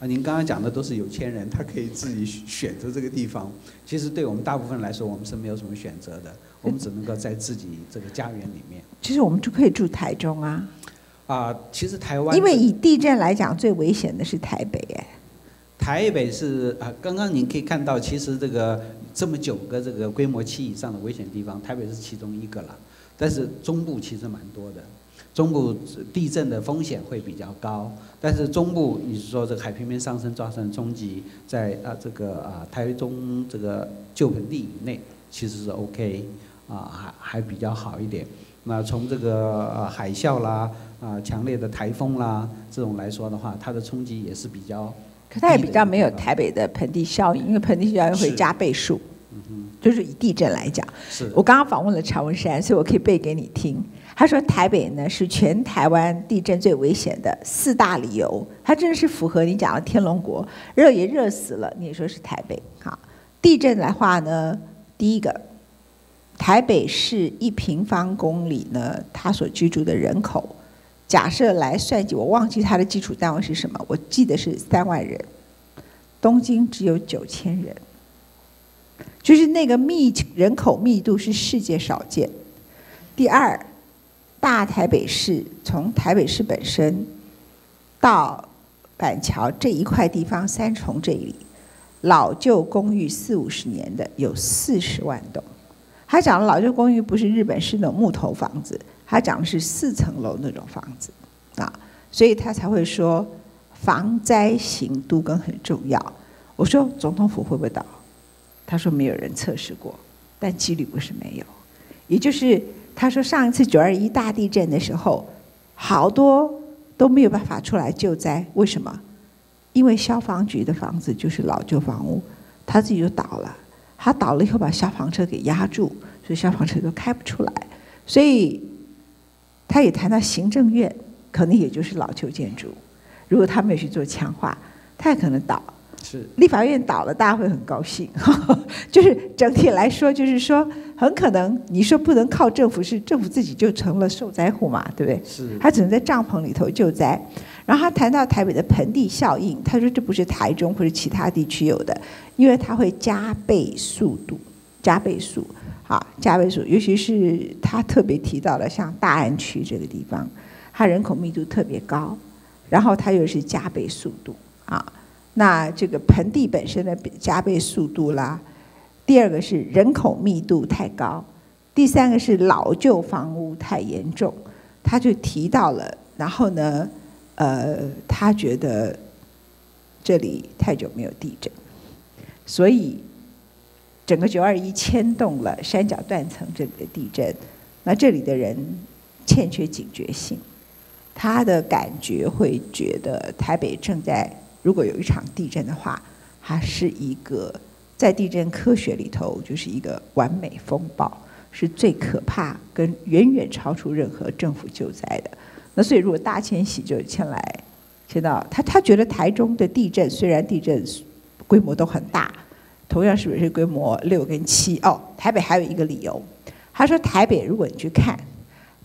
啊，您刚刚讲的都是有钱人，他可以自己选择这个地方。其实对我们大部分来说，我们是没有什么选择的，我们只能够在自己这个家园里面。其实我们就可以住台中啊。啊，其实台湾因为以地震来讲，最危险的是台北哎。 台北是啊，刚刚您可以看到，其实这个这么9个这个规模7以上的危险地方，台北是其中一个了。但是中部其实蛮多的，中部地震的风险会比较高。但是中部，你是说这个海平面上升造成冲击，在台中这个旧盆地以内，其实是 OK 啊，还比较好一点。那从这个海啸啦强烈的台风啦这种来说的话，它的冲击也是比较。 可它也比较没有台北的盆地效应，因为盆地效应会加倍数，就是以地震来讲。我刚刚访问了常文山，所以我可以背给你听。他说台北呢是全台湾地震最危险的4大理由，它真的是符合你讲的天龙国，热也热死了，你也说是台北哈。地震的话呢，第一个，台北市1平方公里呢，它所居住的人口。 假设来算计，我忘记它的基础单位是什么，我记得是3万人。东京只有9000人，就是那个人口密度是世界少见。第二，大台北市从台北市本身到板桥这一块地方，三重这里，老旧公寓40、50年的有40万栋。他讲的老旧公寓不是日本式那种木头房子。 他讲的是4层楼那种房子，啊，所以他才会说防灾型都更很重要。我说总统府会不会倒？他说没有人测试过，但几率不是没有。也就是他说上一次921大地震的时候，好多都没有办法出来救灾，为什么？因为消防局的房子就是老旧房屋，他自己就倒了。他倒了以后把消防车给压住，所以消防车都开不出来，所以。 他也谈到行政院，可能也就是老旧建筑，如果他没有去做强化，他也可能倒。是。立法院倒了，大家会很高兴。就是整体来说，就是说，很可能你说不能靠政府，是政府自己就成了受灾户嘛，对不对？是。他只能在帐篷里头救灾。然后他谈到台北的盆地效应，他说这不是台中或者其他地区有的，因为它会加倍速度，加倍速。 啊，加倍数，尤其是他特别提到了像大安区这个地方，它人口密度特别高，然后它又是加倍速度啊。那这个盆地本身的加倍速度啦，第二个是人口密度太高，第三个是老旧房屋太严重，他就提到了。然后呢，他觉得这里太久没有地震，所以。 整个921牵动了山脚断层这里的地震，那这里的人欠缺警觉性，他的感觉会觉得台北正在如果有一场地震的话，它是一个在地震科学里头就是一个完美风暴，是最可怕跟远远超出任何政府救灾的。那所以如果大迁徙就迁来迁到他觉得台中的地震，虽然地震规模都很大，同样是不是规模6跟7？哦，台北还有一个理由，他说台北如果你去看，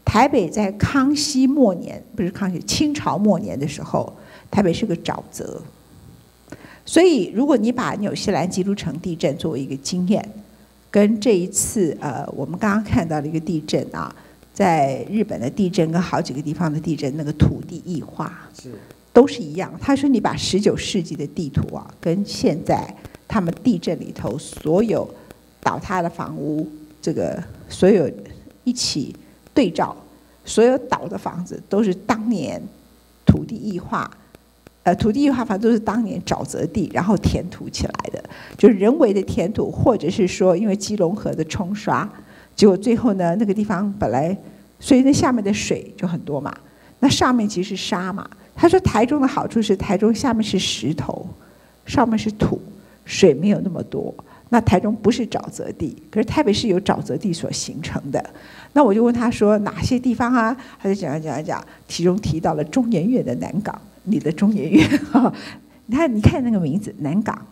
台北在康熙末年不是康熙，清朝末年的时候，台北是个沼泽。所以如果你把纽西兰基督城地震作为一个经验，跟这一次我们刚刚看到的一个地震啊，在日本的地震跟好几个地方的地震那个土地异化都是一样。他说你把19世纪的地图啊，跟现在他们地震里头所有倒塌的房屋，这个所有一起对照，所有倒的房子都是当年土地异化，土地异化房都是当年沼泽地，然后填土起来的，就是人为的填土，或者是说因为基隆河的冲刷，结果最后呢那个地方本来，所以那下面的水就很多嘛，那上面其实是沙嘛。他说台中的好处是台中下面是石头，上面是土，水没有那么多。那台中不是沼泽地，可是台北是由沼泽地所形成的。那我就问他说哪些地方啊？他就讲，其中提到了中研院的南港，你的中研院，你看那个名字，南港、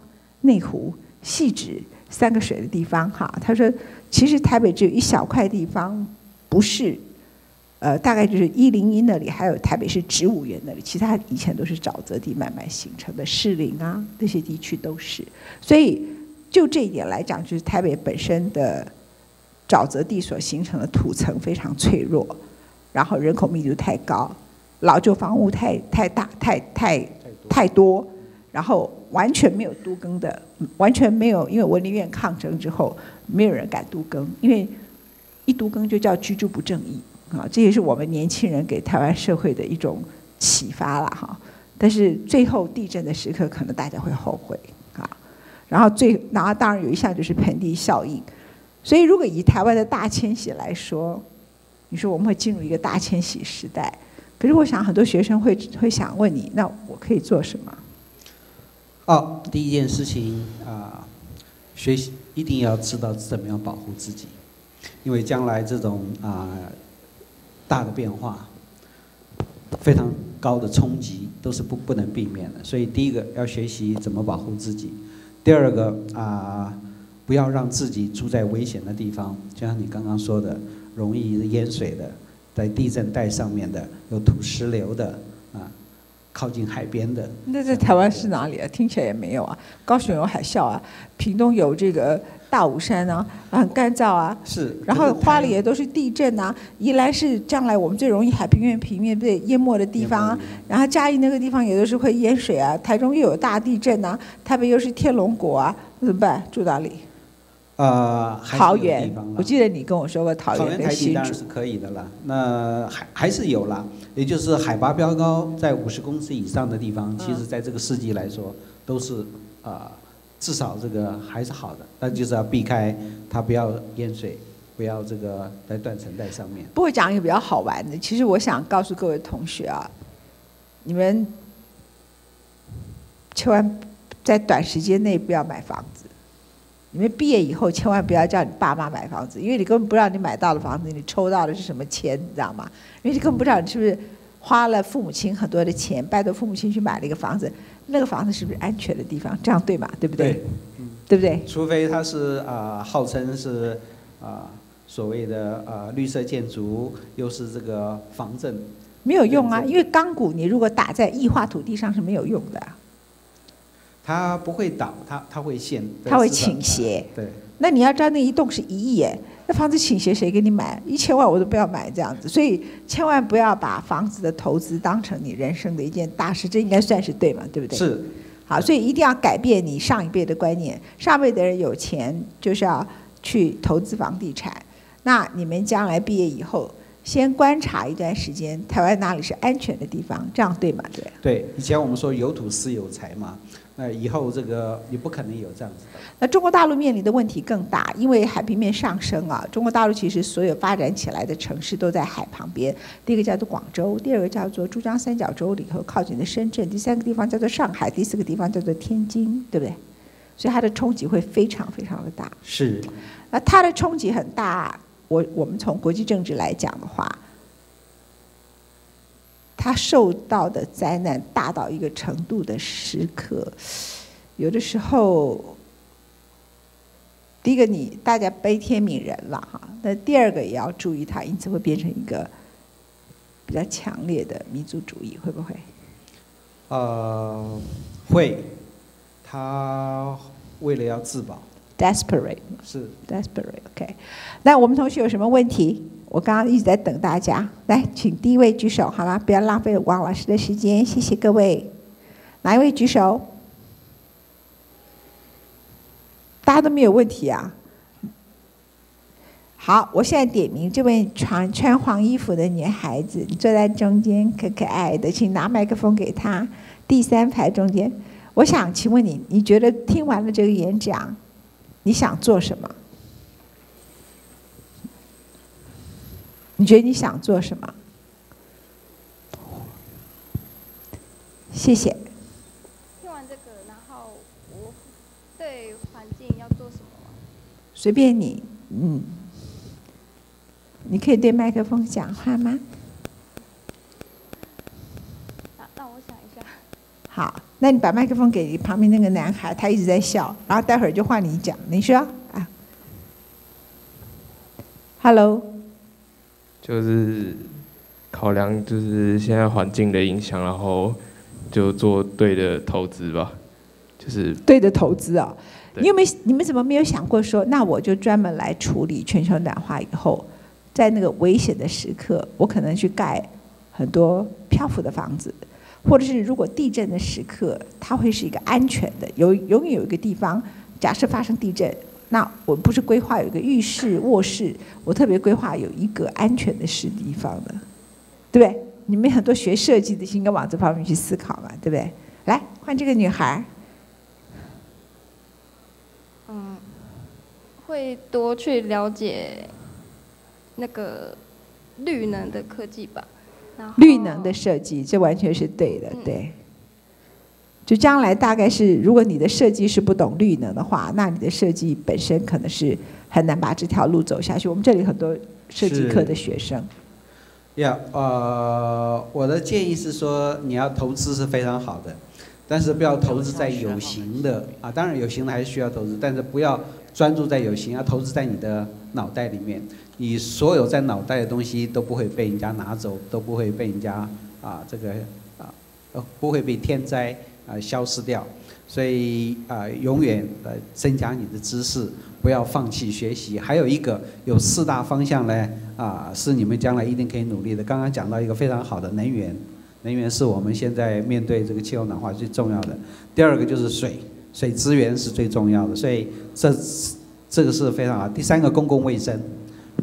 内湖、汐止三个水的地方哈。他说其实台北只有一小块地方不是，大概就是101那里，还有台北市植物园那里，其他以前都是沼泽地慢慢形成的，士林啊那些地区都是，所以。就这一点来讲，就是台北本身的沼泽地所形成的土层非常脆弱，然后人口密度太高，老旧房屋太多，然后完全没有都更的，完全没有，因为文林院抗争之后，没有人敢都更，因为一都更就叫居住不正义啊，这也是我们年轻人给台湾社会的一种启发了哈。但是最后地震的时刻，可能大家会后悔。然后当然有一项就是盆地效应，所以如果以台湾的大迁徙来说，你说我们会进入一个大迁徙时代，可是我想很多学生会想问你，那我可以做什么？哦，第一件事情学习一定要知道怎么样保护自己，因为将来这种大的变化，非常高的冲击都是不能避免的，所以第一个要学习怎么保护自己。第二个不要让自己住在危险的地方，就像你刚刚说的，容易淹水的，在地震带上面的，有土石流的靠近海边的。那在台湾是哪里啊？听起来也没有啊。高雄有海啸啊，屏东有这个大武山啊，很干燥啊。是。然后花莲都是地震啊，宜兰是将来我们最容易海平面被淹没的地方啊。然后嘉义那个地方也都是会淹水啊，台中又有大地震啊，台北又是天龙国啊，那怎么办？住哪里？桃园，我记得你跟我说过桃园跟新竹。桃园台地当然是可以的啦，那还是有啦，也就是海拔标高在50公尺以上的地方，其实在这个世纪来说都是至少这个还是好的，但就是要避开它，不要淹水，不要这个在断层带上面。不过讲一个比较好玩的，其实我想告诉各位同学啊，你们千万在短时间内不要买房子。你们毕业以后千万不要叫你爸妈买房子，因为你根本不知道你买到的房子你抽到的是什么钱，你知道吗？因为你根本不知道你是不是花了父母亲很多的钱，拜托父母亲去买了一个房子，那个房子是不是安全的地方？这样对吗？对不对？对，对不对？除非它是号称是所谓的绿色建筑，又是这个防震，没有用啊！因为钢骨你如果打在液化土地上是没有用的。它不会倒，它会陷，它会倾斜。对，那你要知道那一栋是1亿耶，那房子倾斜谁给你买？1000万我都不要买这样子，所以千万不要把房子的投资当成你人生的一件大事，这应该算是对嘛？对不对？是。好，所以一定要改变你上一辈的观念，上一辈的人有钱就是要去投资房地产，那你们将来毕业以后。先观察一段时间，台湾哪里是安全的地方，这样对吗？对。对，以前我们说有土是有财嘛，那以后这个你不可能有这样子的。那中国大陆面临的问题更大，因为海平面上升啊，中国大陆其实所有发展起来的城市都在海旁边。第一个叫做广州，第二个叫做珠江三角洲里头靠近的深圳，第三个地方叫做上海，第四个地方叫做天津，对不对？ 所以它的冲击会非常非常的大。是。那它的冲击很大，我们从国际政治来讲的话，它受到的灾难大到一个程度的时刻，有的时候，第一个你大家悲天悯人了哈，那第二个也要注意它，因此会变成一个比较强烈的民族主义，会不会？会。 他为了要自保 ，desperate 是 desperate。OK， 那我们同学有什么问题？我刚刚一直在等大家，来，请第一位举手，好吗？不要浪费王老师的时间，谢谢各位。哪一位举手？大家都没有问题啊。好，我现在点名这位穿黄衣服的女孩子，你坐在中间，可可爱的，请拿麦克风给她，第三排中间。 我想请问你，你觉得听完了这个演讲，你想做什么？你觉得你想做什么？谢谢。听完这个，然后我对环境要做什么？随便你，嗯，你可以对麦克风讲话吗？让我想一下。好。 那你把麦克风给旁边那个男孩，他一直在笑，然后待会儿就换你讲，你说啊 ，Hello， 就是考量就是现在环境的影响，然后就做对的投资吧，就是对的投资啊、哦。你们怎么没有想过说，那我就专门来处理全球暖化以后，在那个危险的时刻，我可能去盖很多漂浮的房子。 或者是如果地震的时刻，它会是一个安全的，永远有一个地方。假设发生地震，那我不是规划有一个浴室、卧室，我特别规划有一个安全的是地方的，对不对？你们很多学设计的，应该往这方面去思考嘛，对不对？来，换这个女孩。嗯，会多去了解那个绿能的科技吧。 绿能的设计，这完全是对的，对。就将来大概是，如果你的设计是不懂绿能的话，那你的设计本身可能是很难把这条路走下去。我们这里很多设计课的学生。呀，我的建议是说，你要投资是非常好的，但是不要投资在有形的啊。当然有形的还是需要投资，但是不要专注在有形，要投资在你的脑袋里面。 你所有在脑袋的东西都不会被人家拿走，都不会被人家这个不会被天灾消失掉，所以永远增加你的知识，不要放弃学习。还有一个有4大方向呢是你们将来一定可以努力的。刚刚讲到一个非常好的能源，能源是我们现在面对这个气候暖化最重要的。第二个就是水，水资源是最重要的，所以这个是非常好。第三个公共卫生。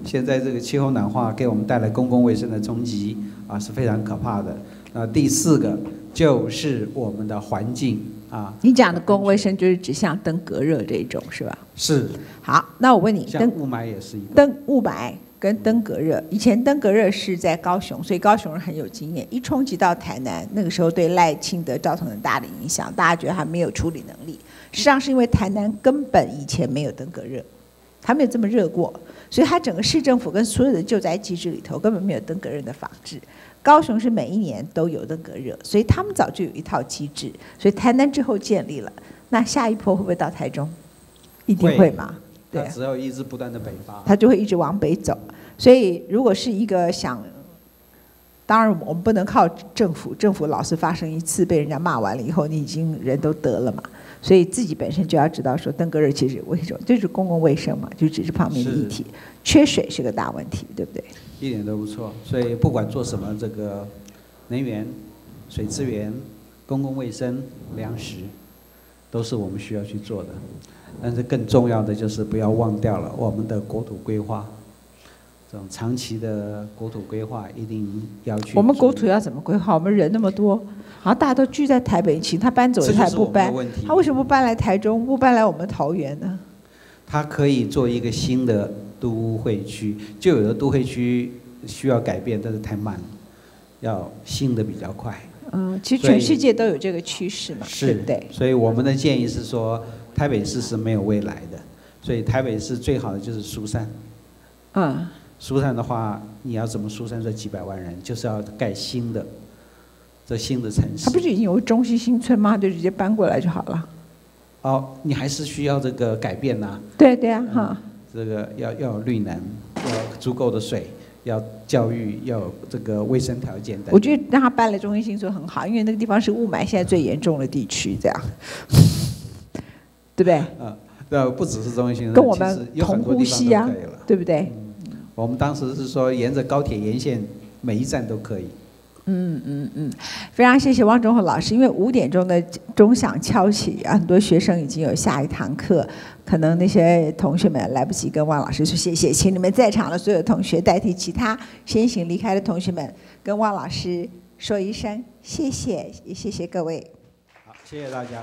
现在这个气候暖化给我们带来公共卫生的冲击是非常可怕的。第四个就是我们的环境你讲的公共卫生就是指像登革热这种是吧？是。好，那我问你，像雾霾也是一个。雾霾跟登革热，以前登革热是在高雄，所以高雄人很有经验。一冲击到台南，那个时候对赖清德造成很大的影响，大家觉得他没有处理能力。实际上是因为台南根本以前没有登革热，他没有这么热过。 所以，它整个市政府跟所有的救灾机制里头根本没有登革热的防治。高雄是每一年都有登革热，所以他们早就有一套机制。所以台南之后建立了，那下一波会不会到台中？一定会嘛？对，只要一直不断的北伐，它就会一直往北走。所以，如果是一个想，当然我们不能靠政府，政府老是发生一次被人家骂完了以后，你已经人都得了嘛。 所以自己本身就要知道，说登革热其实为什么就是公共卫生嘛，就只是旁边的议题。缺水是个大问题，对不对？一点都不错。所以不管做什么，这个能源、水资源、公共卫生、粮食，都是我们需要去做的。但是更重要的就是不要忘掉了我们的国土规划。这种长期的国土规划一定要去。我们国土要怎么规划？我们人那么多，好像大家都聚在台北，请他搬走，他也不搬。他为什么不搬来台中，不搬来我们桃园呢？他可以做一个新的都会区，就有的都会区需要改变，但是太慢了，要新的比较快。嗯，其实全世界都有这个趋势嘛，对不对？所以我们的建议是说，台北市是没有未来的，所以台北市最好的就是疏散。嗯。 疏散的话，你要怎么疏散这几百万人？就是要盖新的，这新的城市。它不是已经有中西新村吗？就直接搬过来就好了。哦，你还是需要这个改变呐、啊。对对啊，哈、嗯。这个要有绿能，要有足够的水，要教育，要有这个卫生条件等。我觉得让他搬来中西新村很好，因为那个地方是雾霾现在最严重的地区，这样，对不对？对，不只是中西新村，跟我们同呼吸啊，对不对？嗯 我们当时是说，沿着高铁沿线每一站都可以。非常谢谢汪忠厚老师，因为5点钟的钟响敲起，很多学生已经有下一堂课，可能那些同学们来不及跟汪老师说谢谢，请你们在场的所有同学代替其他先行离开的同学们，跟汪老师说一声谢谢，也谢谢各位。好，谢谢大家。